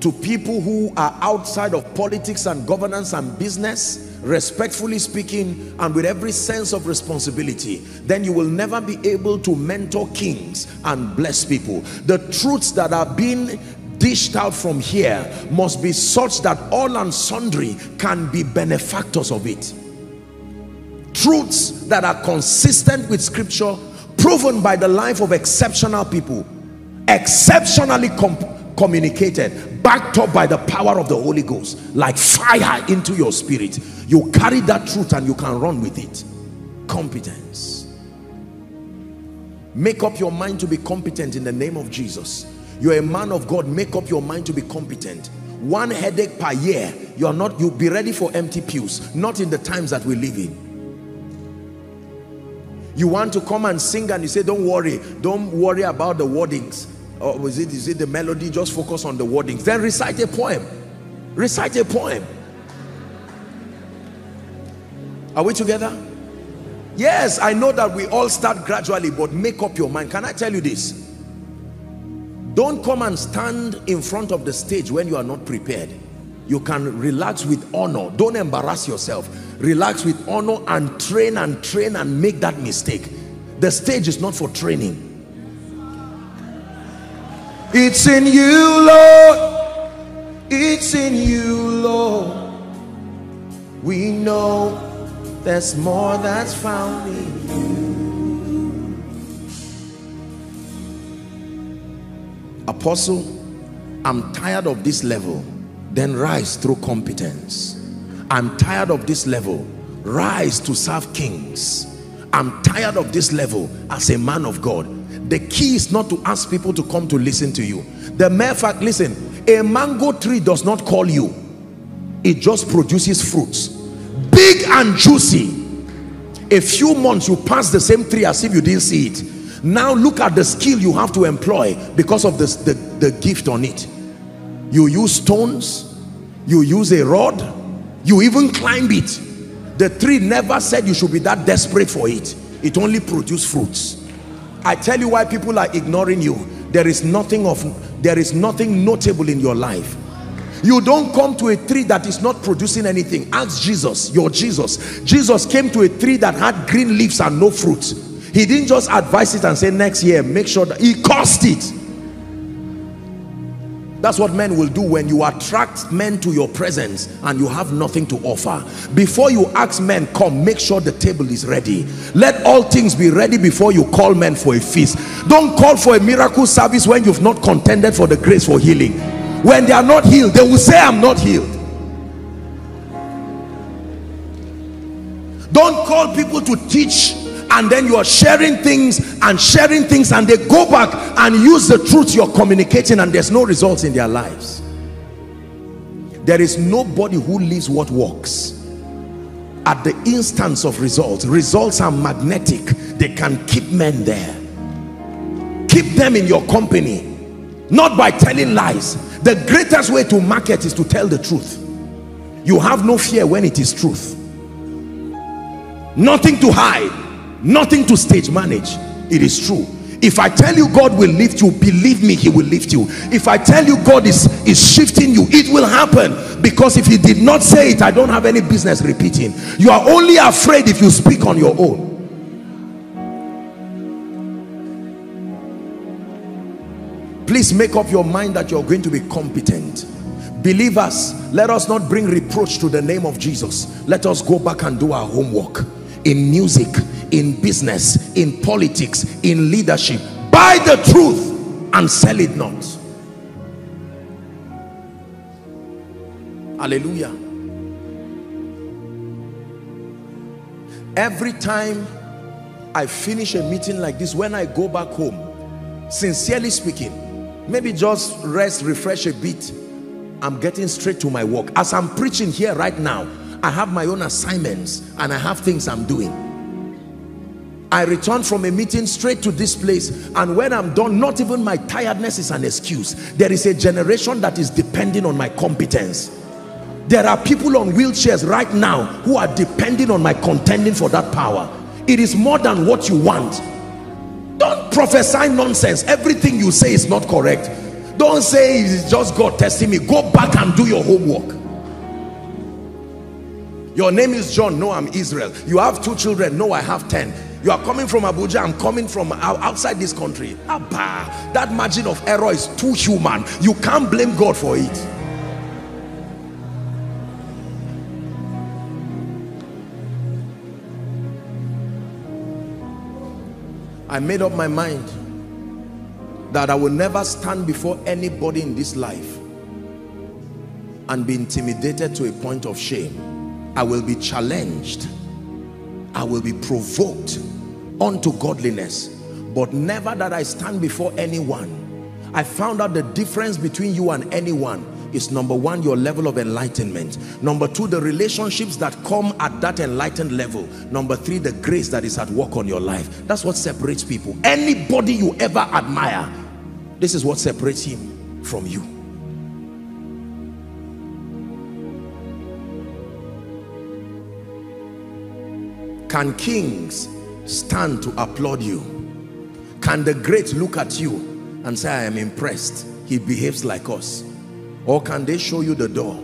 to people who are outside of politics and governance and business, respectfully speaking and with every sense of responsibility, then you will never be able to mentor kings and bless people. The truths that are being dished out from here must be such that all and sundry can be benefactors of it. Truths that are consistent with scripture, proven by the life of exceptional people, exceptionally communicated, backed up by the power of the Holy Ghost, like fire into your spirit. You carry that truth and you can run with it. Competence. Make up your mind to be competent in the name of Jesus. You're a man of God. Make up your mind to be competent. 1 headache per year. You are not, you'll be ready for empty pews. Not in the times that we live in. You want to come and sing and you say, don't worry about the wordings. Or is it the melody? Just focus on the wordings. Then recite a poem. Recite a poem. Are we together? Yes, I know that we all start gradually, but make up your mind. Can I tell you this? Don't come and stand in front of the stage when you are not prepared. You can relax with honor. Don't embarrass yourself. Relax with honor and train and make that mistake. The stage is not for training. It's in you, Lord. It's in you, Lord. We know there's more that's found in you. Apostle, I'm tired of this level. Then rise through competence. I'm tired of this level. Rise to serve kings. I'm tired of this level as a man of God. The key is not to ask people to come to listen to you. The mere fact, listen, a mango tree does not call you. It just produces fruits. Big and juicy. A few months you pass the same tree as if you didn't see it. Now look at the skill you have to employ because of this, the gift on it. You use stones, you use a rod, you even climb it. The tree never said you should be that desperate for it. It only produced fruits. I tell you why people are ignoring you. There is nothing notable in your life. You don't come to a tree that is not producing anything. Ask Jesus, your Jesus. Jesus came to a tree that had green leaves and no fruit. He didn't just advise it and say, next year, make sure that he cursed it. That's what men will do when you attract men to your presence and you have nothing to offer. Before you ask men, come, make sure the table is ready. Let all things be ready before you call men for a feast. Don't call for a miracle service when you've not contended for the grace for healing. When they are not healed, they will say, I'm not healed. Don't call people to teach and then you are sharing things and they go back and use the truth you're communicating and there's no results in their lives. There is nobody who lives what works. At the instance of results, results are magnetic. They can keep men there. Keep them in your company, not by telling lies. The greatest way to market is to tell the truth. You have no fear when it is truth. Nothing to hide. Nothing to stage manage. It is true. If I tell you God will lift you, believe me, he will lift you. If I tell you God is shifting you, it will happen. Because if he did not say it, I don't have any business repeating. You are only afraid if you speak on your own. Please make up your mind that you're going to be competent. Believers, let us not bring reproach to the name of Jesus. Let us go back and do our homework. In music, in business, in politics, in leadership, buy the truth and sell it not. Hallelujah. Every time I finish a meeting like this, when I go back home, sincerely speaking, maybe just rest, refresh a bit, I'm getting straight to my work. As I'm preaching here right now, I have my own assignments and I have things I'm doing. I return from a meeting straight to this place, and when I'm done, not even my tiredness is an excuse. There is a generation that is depending on my competence. There are people on wheelchairs right now who are depending on my contending for that power. It is more than what you want. Don't prophesy nonsense. Everything you say is not correct. Don't say it's just God testing me. Go back and do your homework. Your name is John. No, I'm Israel. You have 2 children. No, I have 10. You are coming from Abuja. I'm coming from outside this country. Abba, that margin of error is too human. You can't blame God for it. I made up my mind that I will never stand before anybody in this life and be intimidated to a point of shame. I will be challenged. I will be provoked unto godliness, but never that I stand before anyone. I found out the difference between you and anyone is, number one, your level of enlightenment. Number two, the relationships that come at that enlightened level. Number three, the grace that is at work on your life. That's what separates people. Anybody you ever admire, this is what separates him from you. Can kings stand to applaud you? Can the great look at you and say, I am impressed, he behaves like us? Or can they show you the door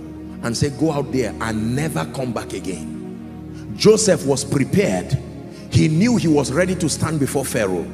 and say, go out there and never come back again? Joseph was prepared. He knew he was ready to stand before Pharaoh.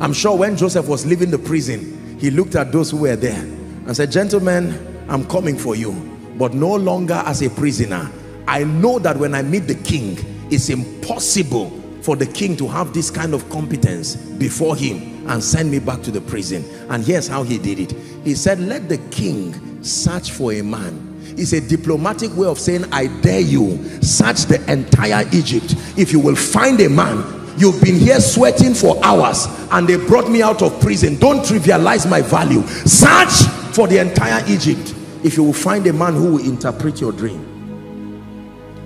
I'm sure when Joseph was leaving the prison, he looked at those who were there and said, gentlemen, I'm coming for you, but no longer as a prisoner. I know that when I meet the king, it's impossible for the king to have this kind of competence before him and send me back to the prison. And here's how he did it. He said, let the king search for a man. It's a diplomatic way of saying, I dare you, search the entire Egypt. If you will find a man, you've been here sweating for hours and they brought me out of prison. Don't trivialize my value. Search for the entire Egypt. If you will find a man who will interpret your dream.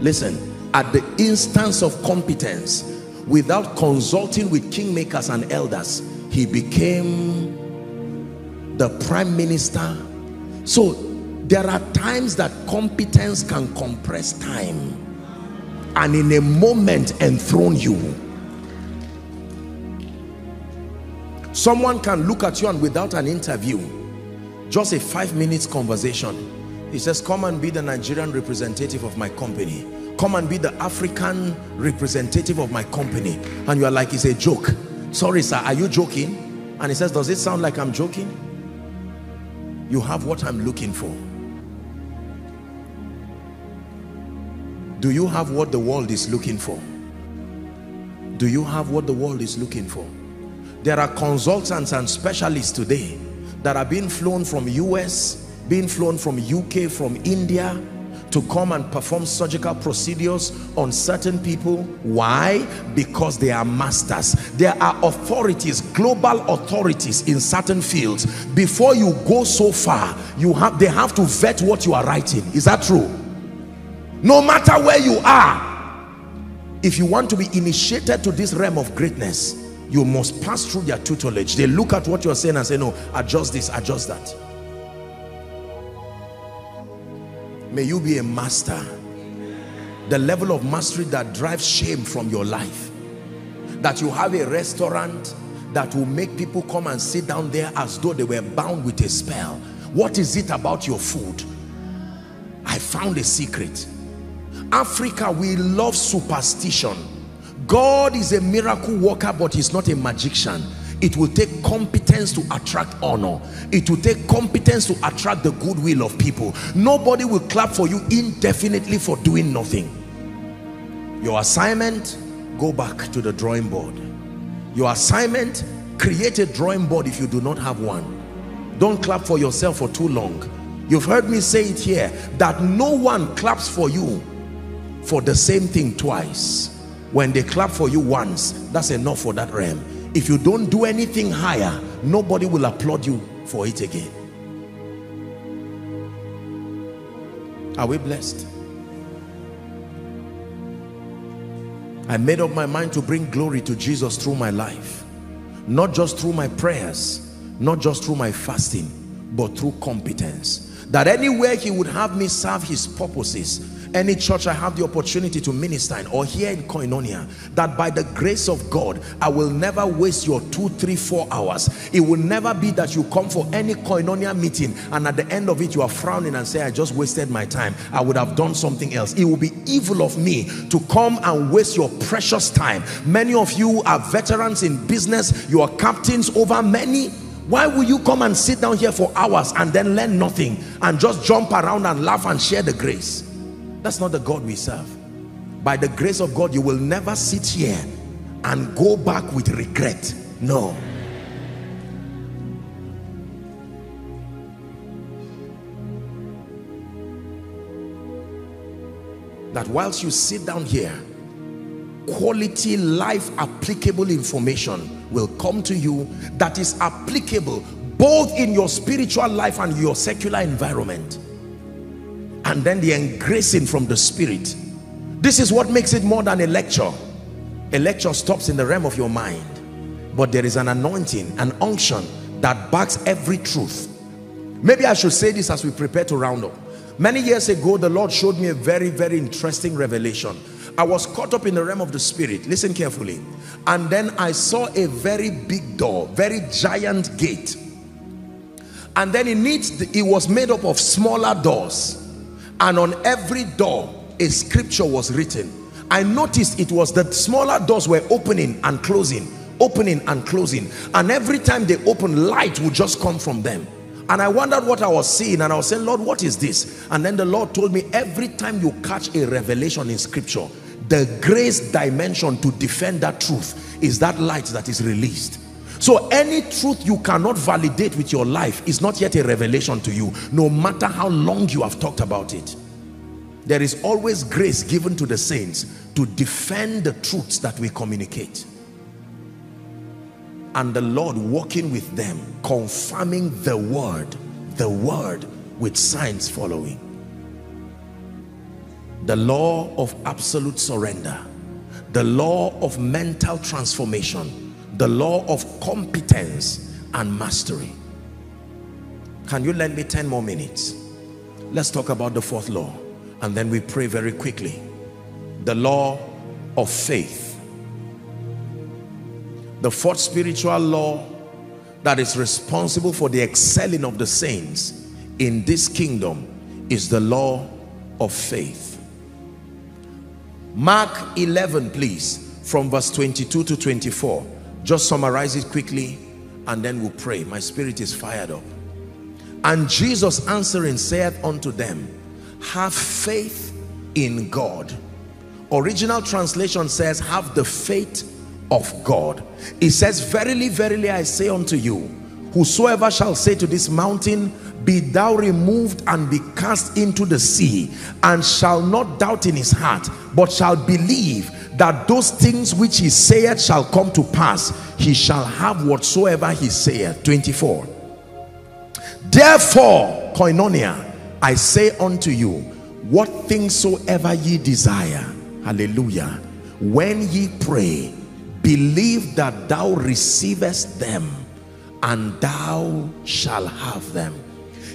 Listen. At the instance of competence, without consulting with kingmakers and elders, he became the prime minister. So there are times that competence can compress time and in a moment enthrone you. Someone can look at you and without an interview, just a 5-minute conversation, he says, come and be the Nigerian representative of my company. Come and be the African representative of my company. And you are like, it's a joke. Sorry, sir, are you joking? And he says, does it sound like I'm joking? You have what I'm looking for. Do you have what the world is looking for? Do you have what the world is looking for? There are consultants and specialists today that are being flown from US, being flown from UK, from India, to come and perform surgical procedures on certain people. Why? Because they are masters. There are authorities, global authorities in certain fields. Before you go so far, they have to vet what you are writing. Is that true? No matter where you are, if you want to be initiated to this realm of greatness, you must pass through their tutelage. They look at what you're saying and say, no, adjust this, adjust that. May you be a master. The level of mastery that drives shame from your life. That you have a restaurant that will make people come and sit down there as though they were bound with a spell. What is it about your food? I found a secret. Africa, we love superstition. God is a miracle worker, but he's not a magician. It will take competence to attract honor. It will take competence to attract the goodwill of people. Nobody will clap for you indefinitely for doing nothing. Your assignment, go back to the drawing board. Your assignment, create a drawing board if you do not have one. Don't clap for yourself for too long. You've heard me say it here, that no one claps for you for the same thing twice. When they clap for you once, that's enough for that realm. If you don't do anything higher, nobody will applaud you for it again. Are we blessed? I made up my mind to bring glory to Jesus through my life. Not just through my prayers, not just through my fasting, but through competence. That anywhere he would have me serve his purposes, any church I have the opportunity to minister in, or here in Koinonia, that by the grace of God, I will never waste your 2, 3, 4 hours. It will never be that you come for any Koinonia meeting and at the end of it you are frowning and say, I just wasted my time. I would have done something else. It will be evil of me to come and waste your precious time. Many of you are veterans in business. You are captains over many. Why will you come and sit down here for hours and then learn nothing and just jump around and laugh and share the grace? That's not the God we serve. By the grace of God, you will never sit here and go back with regret. No. That whilst you sit down here, quality life applicable information will come to you that is applicable both in your spiritual life and your secular environment. And then the engracing from the Spirit. This is what makes it more than a lecture. A lecture stops in the realm of your mind, but there is an anointing, an unction that backs every truth. Maybe I should say this as we prepare to round up. Many years ago, the Lord showed me a very interesting revelation. I was caught up in the realm of the Spirit. Listen carefully. And then I saw a very big door, very giant gate. And then in it was made up of smaller doors. And on every door, a scripture was written. I noticed it was that smaller doors were opening and closing. And every time they opened, light would just come from them. And I wondered what I was seeing. And I was saying, Lord, what is this? And then the Lord told me, every time you catch a revelation in scripture, the grace dimension to defend that truth is that light that is released. So any truth you cannot validate with your life is not yet a revelation to you, no matter how long you have talked about it. There is always grace given to the saints to defend the truths that we communicate. And the Lord walking with them, confirming the word with signs following. The law of absolute surrender, the law of mental transformation, the law of competence and mastery. Can you lend me 10 more minutes? Let's talk about the fourth law, and then we pray very quickly. The law of faith. The fourth spiritual law that is responsible for the excelling of the saints in this kingdom is the law of faith. Mark 11, please, from verse 22 to 24. Just summarize it quickly and then we'll pray. My spirit is fired up. And Jesus answering saith unto them, have faith in God. Original translation says, have the faith of God. It says, verily, verily, I say unto you, whosoever shall say to this mountain, be thou removed and be cast into the sea, and shall not doubt in his heart, but shall believe that those things which he saith shall come to pass, he shall have whatsoever he saith. 24. Therefore, Koinonia, I say unto you, what things soever ye desire, hallelujah, when ye pray, believe that thou receivest them, and thou shalt have them.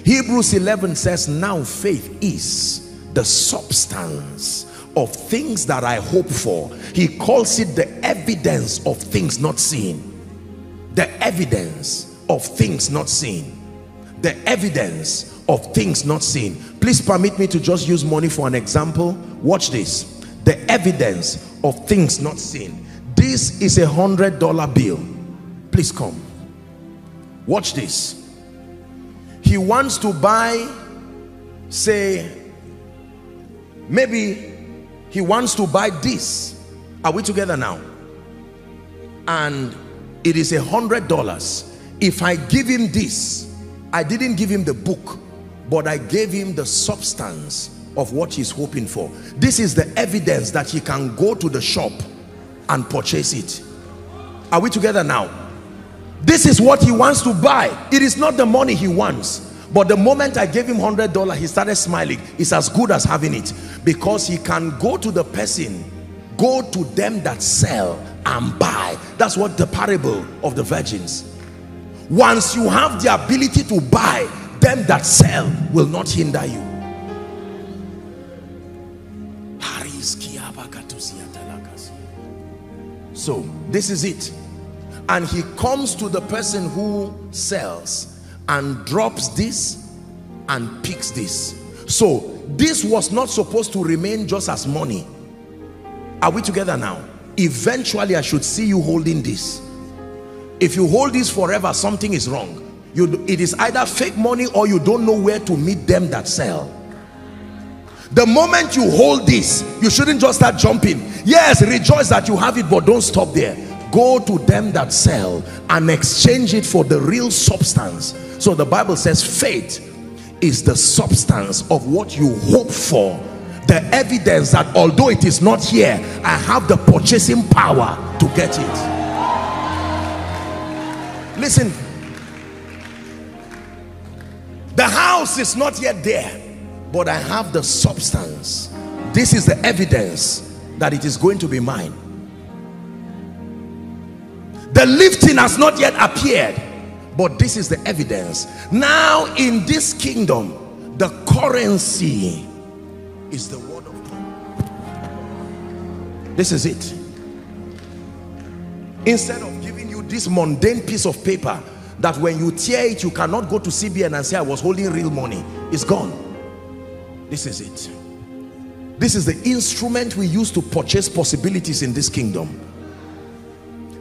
Hebrews 11 says, now faith is the substance of things that I hope for. He calls it the evidence of things not seen. The evidence of things not seen. The evidence of things not seen. Please permit me to just use money for an example. Watch this. The evidence of things not seen. This is a $100 bill. Please come. Watch this. He wants to buy, say, maybe he wants to buy this. Are we together now? And it is $100. If I give him this, I didn't give him the book, but I gave him the substance of what he's hoping for. This is the evidence that he can go to the shop and purchase it. Are we together now? This is what he wants to buy. It is not the money he wants. But the moment I gave him $100, he started smiling. It's as good as having it. Because he can go to the person, go to them that sell and buy. That's what the parable of the virgins. Once you have the ability to buy, them that sell will not hinder you. So, this is it. And he comes to the person who sells and drops this and picks this. So this was not supposed to remain just as money. Are we together now? Eventually I should see you holding this. If you hold this forever, something is wrong. It is either fake money or you don't know where to meet them that sell. The moment you hold this, you shouldn't just start jumping. Yes, rejoice that you have it, but don't stop there. Go to them that sell and exchange it for the real substance. So the Bible says faith is the substance of what you hope for. The evidence that although it is not here, I have the purchasing power to get it. Listen. The house is not yet there, but I have the substance. This is the evidence that it is going to be mine. The lifting has not yet appeared, but this is the evidence. Now in this kingdom, the currency is the word of God. This is it. Instead of giving you this mundane piece of paper that when you tear it, you cannot go to CBN and say, I was holding real money. It's gone. This is it. This is the instrument we use to purchase possibilities in this kingdom.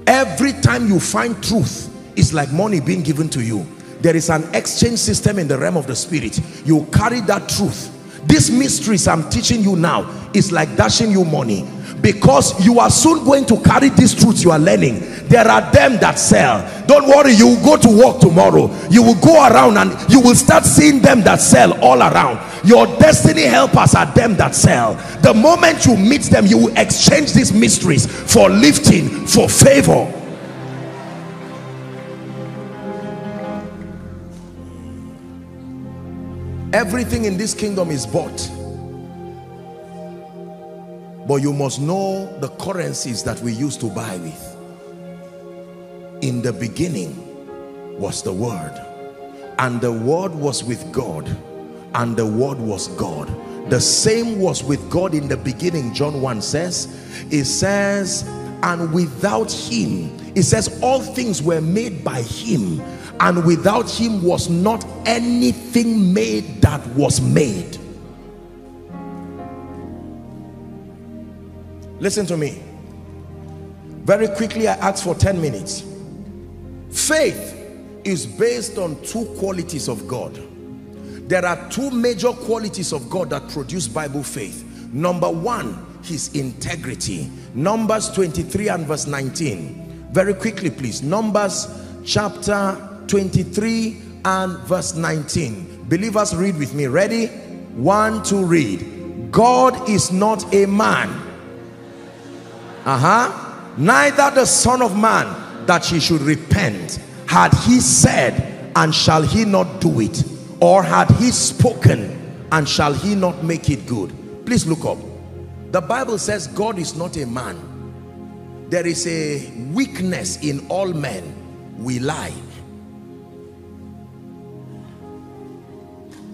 Every time you find truth, it's like money being given to you. There is an exchange system in the realm of the spirit. You carry that truth. These mysteries I'm teaching you now is like dashing you money, because you are soon going to carry these truths you are learning. There are them that sell. Don't worry, you will go to work tomorrow. You will go around and you will start seeing them that sell all around. Your destiny helpers are them that sell. The moment you meet them, you will exchange these mysteries for lifting, for favor. Everything in this kingdom is bought. But you must know the currencies that we used to buy with. In the beginning was the Word, and the Word was with God, and the Word was God. The same was with God in the beginning, John 1 says. It says, and without him, it says, all things were made by him, and without him was not anything made that was made. Listen to me. Very quickly, I asked for 10 minutes. Faith is based on two qualities of God. There are two major qualities of God that produce Bible faith. Number one, his integrity. Numbers 23 and verse 19. Very quickly, please. Numbers chapter 23 and verse 19. Believers, read with me. Ready? 1, 2, read. God is not a man. Neither the son of man, that he should repent. Had he said, and shall he not do it? Or had he spoken, and shall he not make it good? Please look up. The Bible says God is not a man. There is a weakness in all men. We lie.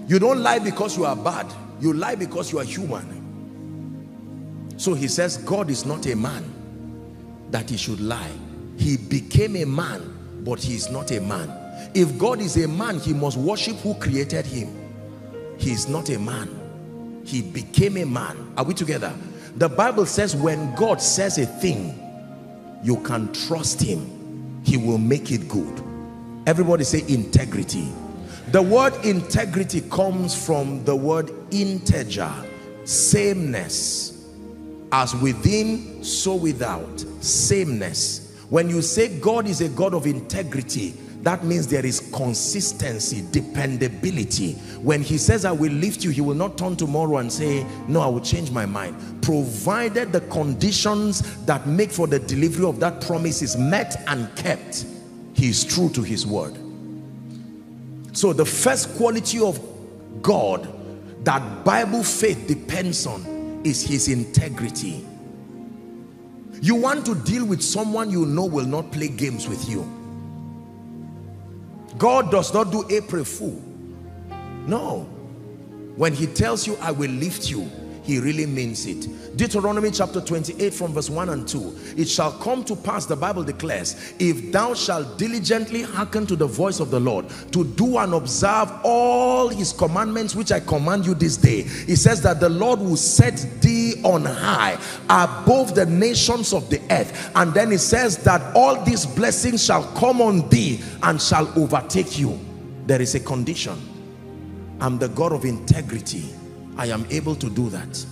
You don't lie because you are bad. You lie because you are human. So he says, God is not a man that he should lie. He became a man, but he is not a man. If God is a man, he must worship who created him. He is not a man. He became a man. Are we together? The Bible says when God says a thing, you can trust him. He will make it good. Everybody say integrity. The word integrity comes from the word integer, sameness. As within, so without. Sameness. When you say God is a God of integrity, that means there is consistency, dependability. When he says I will lift you, he will not turn tomorrow and say, no, I will change my mind. Provided the conditions that make for the delivery of that promise is met and kept, he is true to his word. So the first quality of God that Bible faith depends on is his integrity. You want to deal with someone you know will not play games with you. God does not do April Fool. No. When he tells you I will lift you, he really means it. Deuteronomy chapter 28 from verse 1 and 2. It shall come to pass, the Bible declares, if thou shalt diligently hearken to the voice of the Lord, to do and observe all his commandments which I command you this day. It says that the Lord will set thee on high above the nations of the earth. And then it says that all these blessings shall come on thee and shall overtake you. There is a condition. I'm the God of integrity. I am able to do that.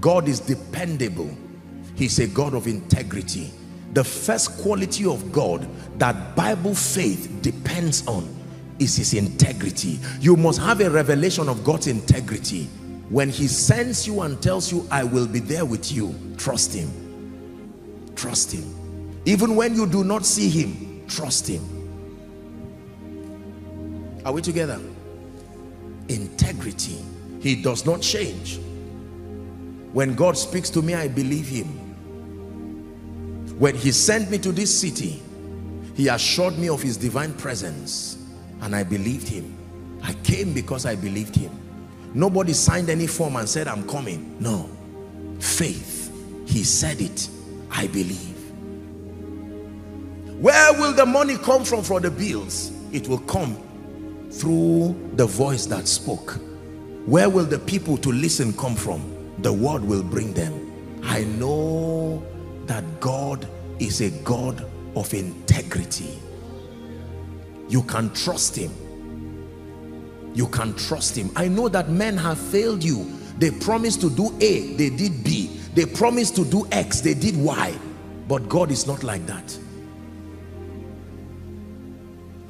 God is dependable. He's a God of integrity. The first quality of God that Bible faith depends on is his integrity. You must have a revelation of God's integrity. When he sends you and tells you, I will be there with you, trust him. Trust him. Even when you do not see him, trust him. Are we together? Integrity. He does not change. When God speaks to me, I believe him. When he sent me to this city, he assured me of his divine presence, and I believed him. I came because I believed him. Nobody signed any form and said, I'm coming. No. Faith. He said it. I believe. Where will the money come from for the bills? It will come through the voice that spoke. Where will the people to listen come from? The word will bring them. I know that God is a God of integrity. You can trust him. You can trust him. I know that men have failed you. They promised to do A, they did B. They promised to do X, they did Y. But God is not like that.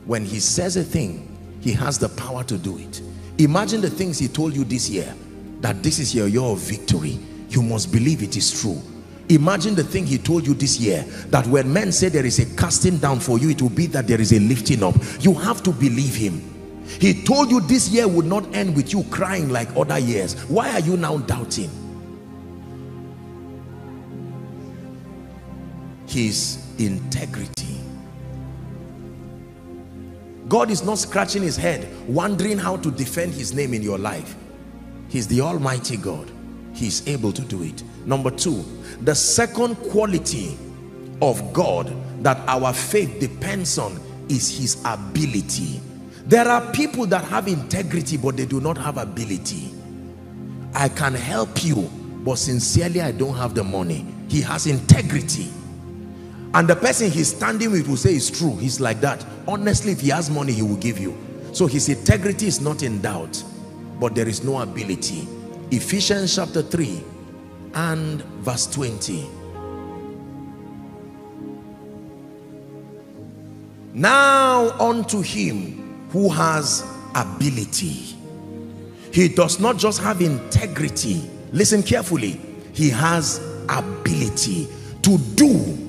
When he says a thing, he has the power to do it. Imagine the things he told you this year, that this is your year of victory. You must believe it is true. Imagine the thing he told you this year, that when men say there is a casting down for you, it will be that there is a lifting up. You have to believe him. He told you this year would not end with you crying like other years. Why are you now doubting? his integrity. God is not scratching his head, wondering how to defend his name in your life. He's the Almighty God. He's able to do it. Number two, the second quality of God that our faith depends on is his ability. There are people that have integrity, but they do not have ability. I can help you, but sincerely, I don't have the money. He has integrity. And the person he's standing with will say it's true. He's like that. Honestly, if he has money, he will give you. So his integrity is not in doubt, but there is no ability. Ephesians chapter 3 and verse 20. Now unto him who has ability. He does not just have integrity. Listen carefully. He has ability to do.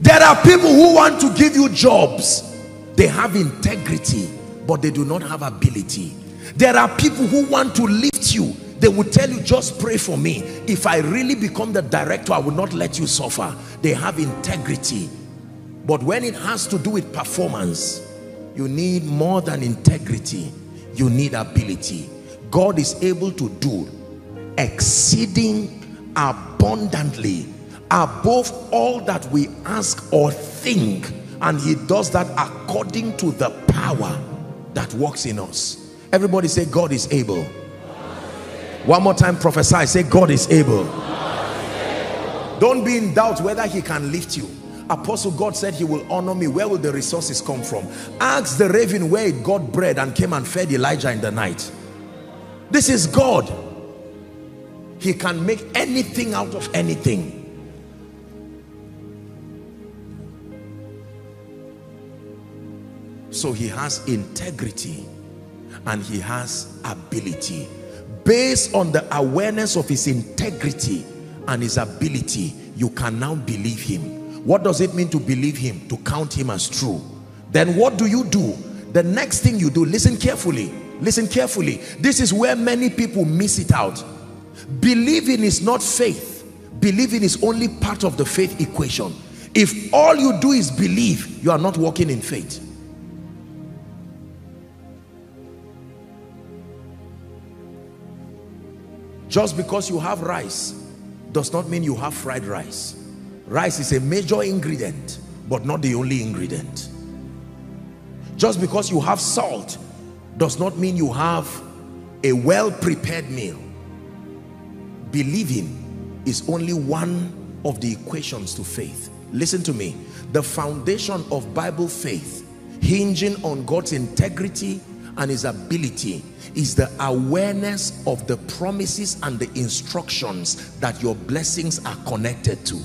There are people who want to give you jobs. They have integrity, but they do not have ability. There are people who want to lift you. They will tell you, just pray for me. If I really become the director, I will not let you suffer. They have integrity. But when it has to do with performance, you need more than integrity. You need ability. God is able to do exceeding abundantly above all that we ask or think, and he does that according to the power that works in us. Everybody say, God is able. One more time, prophesy. Say, God is able. Don't be in doubt whether he can lift you. Apostle, God said he will honor me. Where will the resources come from? Ask the raven where it got bread and came and fed Elijah in the night. This is God. He can make anything out of anything. So he has integrity and he has ability. Based on the awareness of his integrity and his ability, you can now believe him. What does it mean to believe him? To count him as true. Then what do you do? The next thing you do, listen carefully. Listen carefully. This is where many people miss it out. Believing is not faith. Believing is only part of the faith equation. If all you do is believe, you are not walking in faith. Just because you have rice does not mean you have fried rice. Rice is a major ingredient, but not the only ingredient. Just because you have salt does not mean you have a well-prepared meal. Believing is only one of the equations to faith. Listen to me. The foundation of Bible faith, hinging on God's integrity and his ability, is the awareness of the promises and the instructions that your blessings are connected to.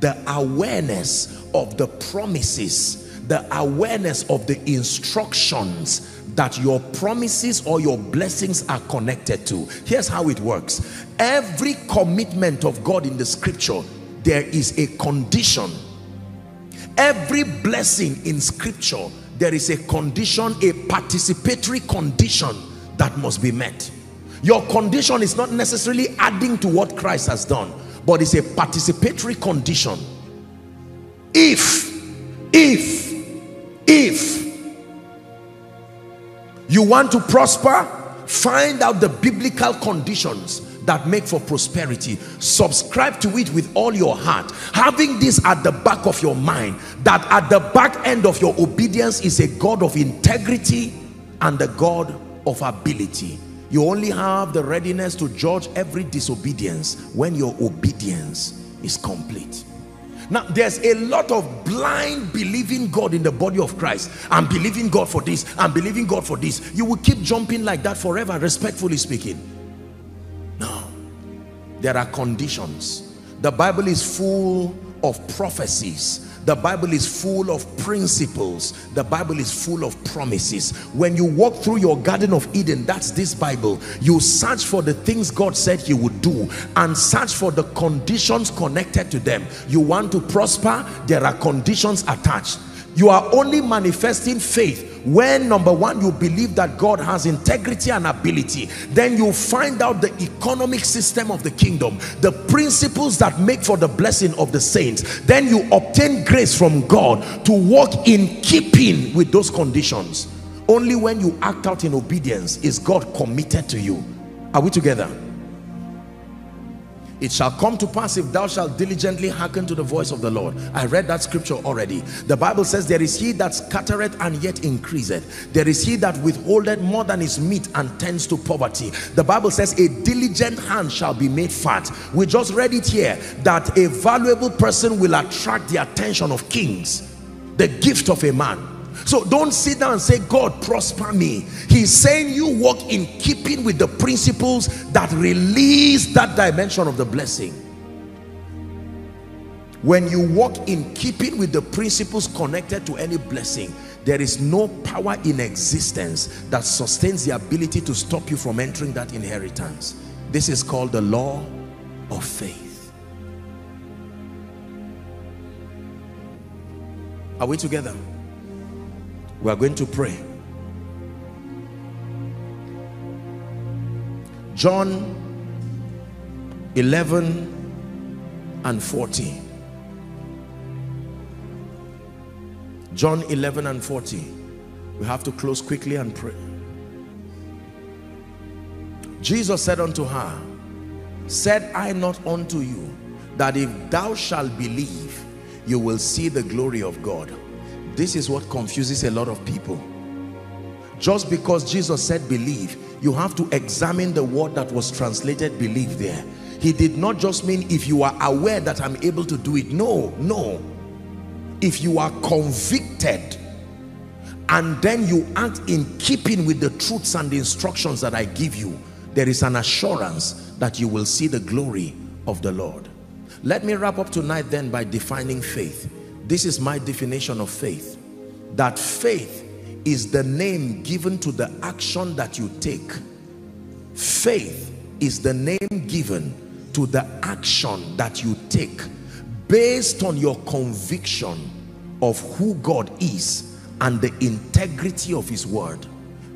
The awareness of the promises, the awareness of the instructions that your promises or your blessings are connected to. Here's how it works. Every commitment of God in the scripture, there is a condition. Every blessing in scripture, there is a condition, a participatory condition that must be met. Your condition is not necessarily adding to what Christ has done, but it's a participatory condition. If you want to prosper, find out the biblical conditions that make for prosperity. Subscribe to it with all your heart, having this at the back of your mind, that at the back end of your obedience is a God of integrity and the God of ability. You only have the readiness to judge every disobedience when your obedience is complete. Now, there's a lot of blind believing God in the body of Christ. I'm believing God for this. I'm believing God for this. You will keep jumping like that forever, respectfully speaking. No. There are conditions. The Bible is full of prophecies. The Bible is full of principles. The Bible is full of promises. When you walk through your Garden of Eden, that's this Bible, you search for the things God said he would do and search for the conditions connected to them. You want to prosper? There are conditions attached. You are only manifesting faith when, number one, you believe that God has integrity and ability. Then you find out the economic system of the kingdom, the principles that make for the blessing of the saints. Then you obtain grace from God to walk in keeping with those conditions. Only when you act out in obedience is God committed to you. Are we together? It shall come to pass if thou shalt diligently hearken to the voice of the Lord. I read that scripture already. The Bible says there is he that scattereth and yet increaseth. There is he that withholdeth more than his meat and tends to poverty. The Bible says a diligent hand shall be made fat. We just read it here that a valuable person will attract the attention of kings. The gift of a man. So don't sit down and say, God, prosper me. He's saying you walk in keeping with the principles that release that dimension of the blessing. When you walk in keeping with the principles connected to any blessing, there is no power in existence that sustains the ability to stop you from entering that inheritance. This is called the law of faith. Are we together? We are going to pray. John 11 and 40. John 11 and 40. We have to close quickly and pray. Jesus said unto her, said I not unto you, that if thou shalt believe, you will see the glory of God. This is what confuses a lot of people. Just because Jesus said believe, you have to examine the word that was translated believe there. He did not just mean if you are aware that I'm able to do it. No. If you are convicted and then you act in keeping with the truths and the instructions that I give you, there is an assurance that you will see the glory of the Lord. Let me wrap up tonight then by defining faith. This is my definition of faith. That faith is the name given to the action that you take. Faith is the name given to the action that you take based on your conviction of who God is and the integrity of his word.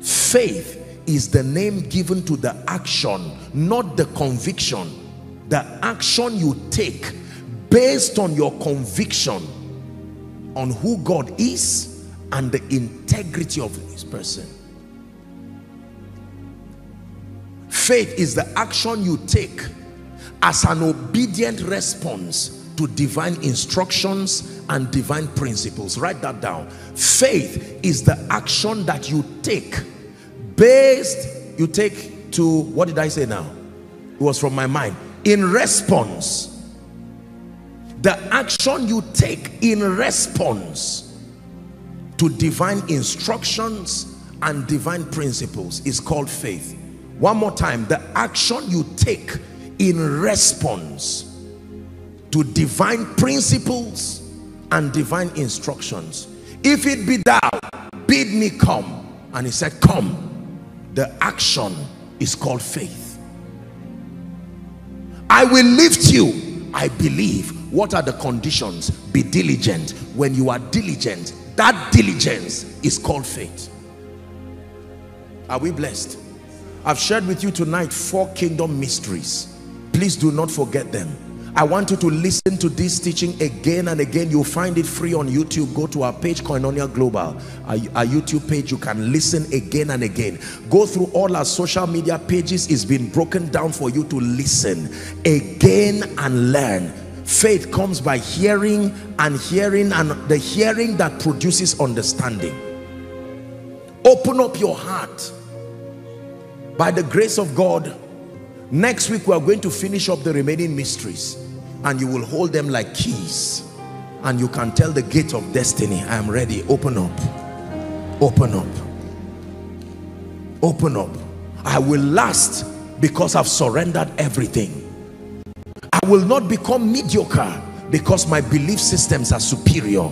Faith is the name given to the action, not the conviction. The action you take based on your conviction on who God is and the integrity of his person. Faith is the action you take as an obedient response to divine instructions and divine principles. Write that down. Faith is the action that you take based, you take to, what did I say now? It was from my mind. In response. The action you take in response to divine instructions and divine principles is called faith. One more time, the action you take in response to divine principles and divine instructions. If it be thou, bid me come. And he said, come. The action is called faith. I will lift you, I believe. What are the conditions? Be diligent. When you are diligent, that diligence is called faith. Are we blessed? I've shared with you tonight 4 kingdom mysteries. Please do not forget them. I want you to listen to this teaching again and again. You'll find it free on YouTube. Go to our page, Koinonia Global, our YouTube page. You can listen again and again. Go through all our social media pages. It's been broken down for you to listen again and learn. Faith comes by hearing and hearing, and the hearing that produces understanding. Open up your heart by the grace of God. Next week we are going to finish up the remaining mysteries, and you will hold them like keys, and you can tell the gate of destiny, I am ready. Open up, open up, open up. I will last because I've surrendered everything. I will not become mediocre because my belief systems are superior.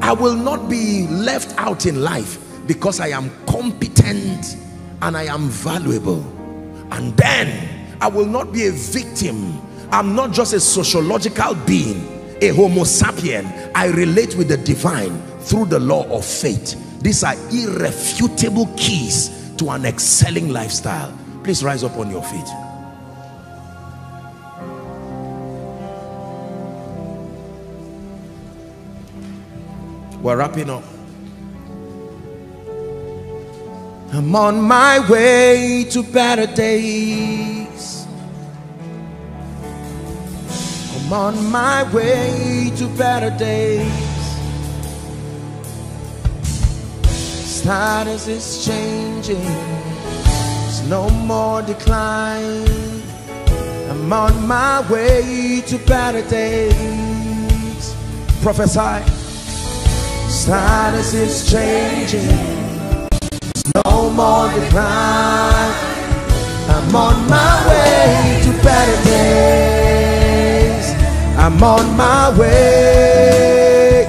I will not be left out in life because I am competent and I am valuable. And then I will not be a victim. I'm not just a sociological being, a homo sapien. I relate with the divine through the law of faith. These are irrefutable keys to an excelling lifestyle. Please rise up on your feet. We're wrapping up. I'm on my way to better days. I'm on my way to better days. Status is changing. There's no more decline. I'm on my way to better days. Prophesy. Status is changing, no more decline. I'm on my way to better days. I'm on my way,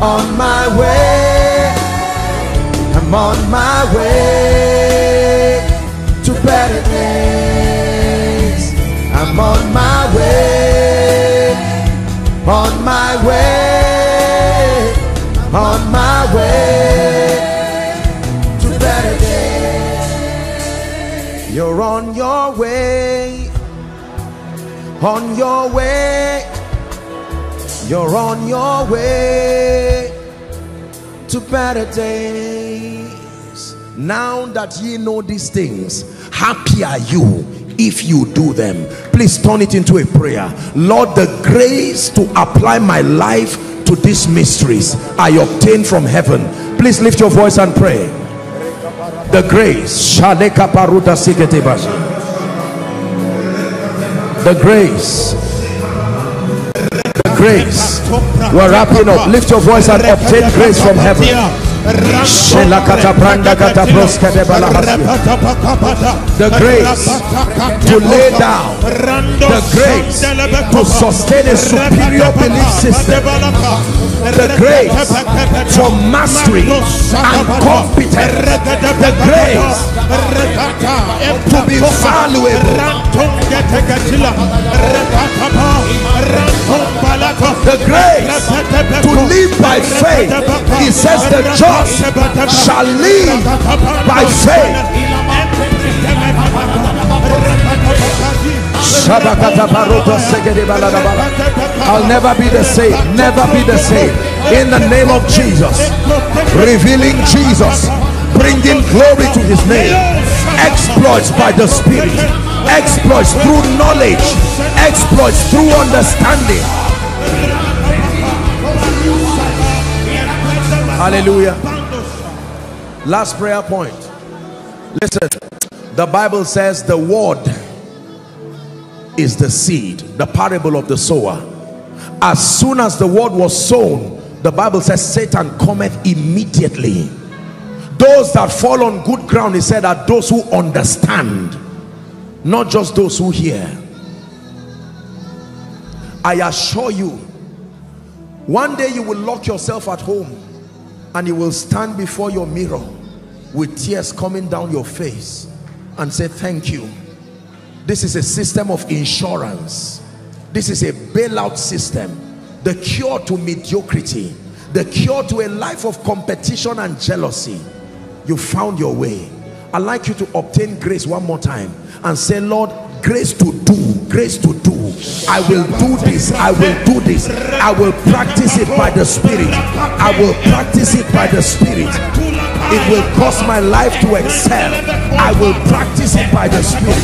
on my way. I'm on my way to better days. I'm on my way, on my way. On my way to better days. You're on your way. On your way. You're on your way to better days. Now that ye know these things, happy are you if you do them. Please turn it into a prayer. Lord, the grace to apply my life to these mysteries I obtain from heaven. Please lift your voice and pray. The grace, the grace, the grace. We're wrapping up. Lift your voice and obtain grace from heaven. The grace to lay down, the grace to sustain a superior belief system, the grace for mastery and competence, the grace to be valuable, the grace to live by faith. He says the just shall live by faith. I'll never be the same, never be the same. In the name of Jesus, revealing Jesus, bringing glory to his name. Exploits by the Spirit, exploits through knowledge, exploits through understanding. Hallelujah. Last prayer point. Listen, the Bible says the word is the seed, the parable of the sower. As soon as the word was sown, the Bible says Satan cometh immediately. Those that fall on good ground, he said, are those who understand, not just those who hear. I assure you, one day you will lock yourself at home and you will stand before your mirror with tears coming down your face and say, thank you. This is a system of insurance. This is a bailout system. The cure to mediocrity. The cure to a life of competition and jealousy. You found your way. I'd like you to obtain grace one more time and say, Lord, grace to do, grace to do. I will do this, I will do this. I will practice it by the Spirit. I will practice it by the Spirit. It will cause my life to excel. I will practice it by the Spirit.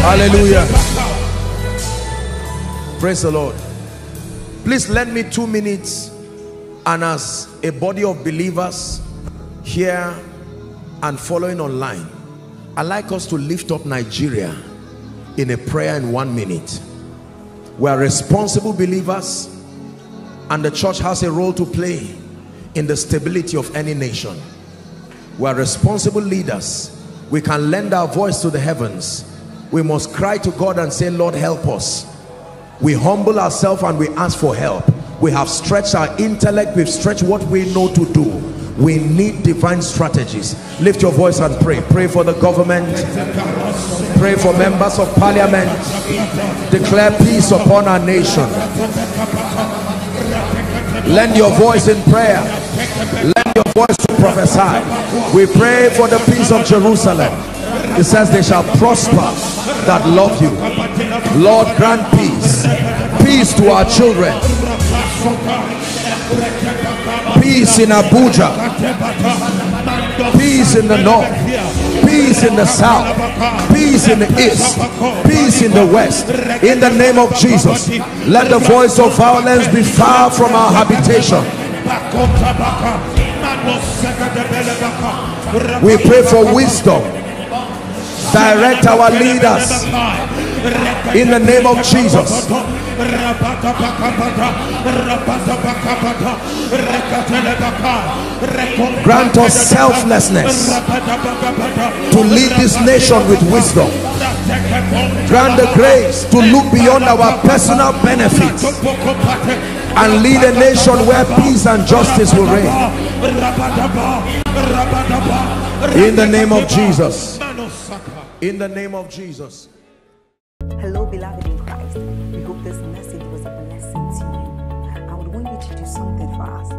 Hallelujah. Praise the Lord. Please lend me 2 minutes, and as a body of believers here and following online, I'd like us to lift up Nigeria in a prayer in 1 minute. We are responsible believers, and the church has a role to play in the stability of any nation. We are responsible leaders. We can lend our voice to the heavens. We must cry to God and say, Lord, help us. we humble ourselves and we ask for help. We have stretched our intellect, we've stretched what we know to do. We need divine strategies. Lift your voice and pray. Pray for the government. Pray for members of parliament. Declare peace upon our nation. Lend your voice in prayer. Lend your voice to prophesy. We pray for the peace of Jerusalem. It says they shall prosper that love you. Lord, grant peace. Peace to our children. Peace in Abuja, peace in the north, peace in the south, peace in the east, peace in the west. In the name of Jesus, let the voice of violence be far from our habitation. We pray for wisdom. Direct our leaders in the name of Jesus. Grant us selflessness to lead this nation with wisdom. Grant the grace to look beyond our personal benefits and lead a nation where peace and justice will reign. In the name of Jesus. In the name of Jesus. Hello, beloved in Christ. We hope this message was a blessing to you. I would want you to do something for us.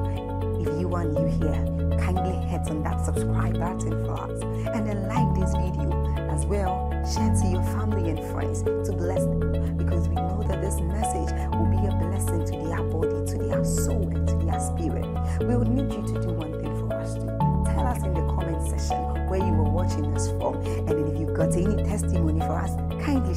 If you are new here, kindly hit on that subscribe button for us, and then like this video as well. Share to your family and friends to bless them, because we know that this message will be a blessing to their body, to their soul, and to their spirit. We would need you to do one thing for us too. Tell us in the comment section where you were watching us from, and then if you've got any testimony for us, kindly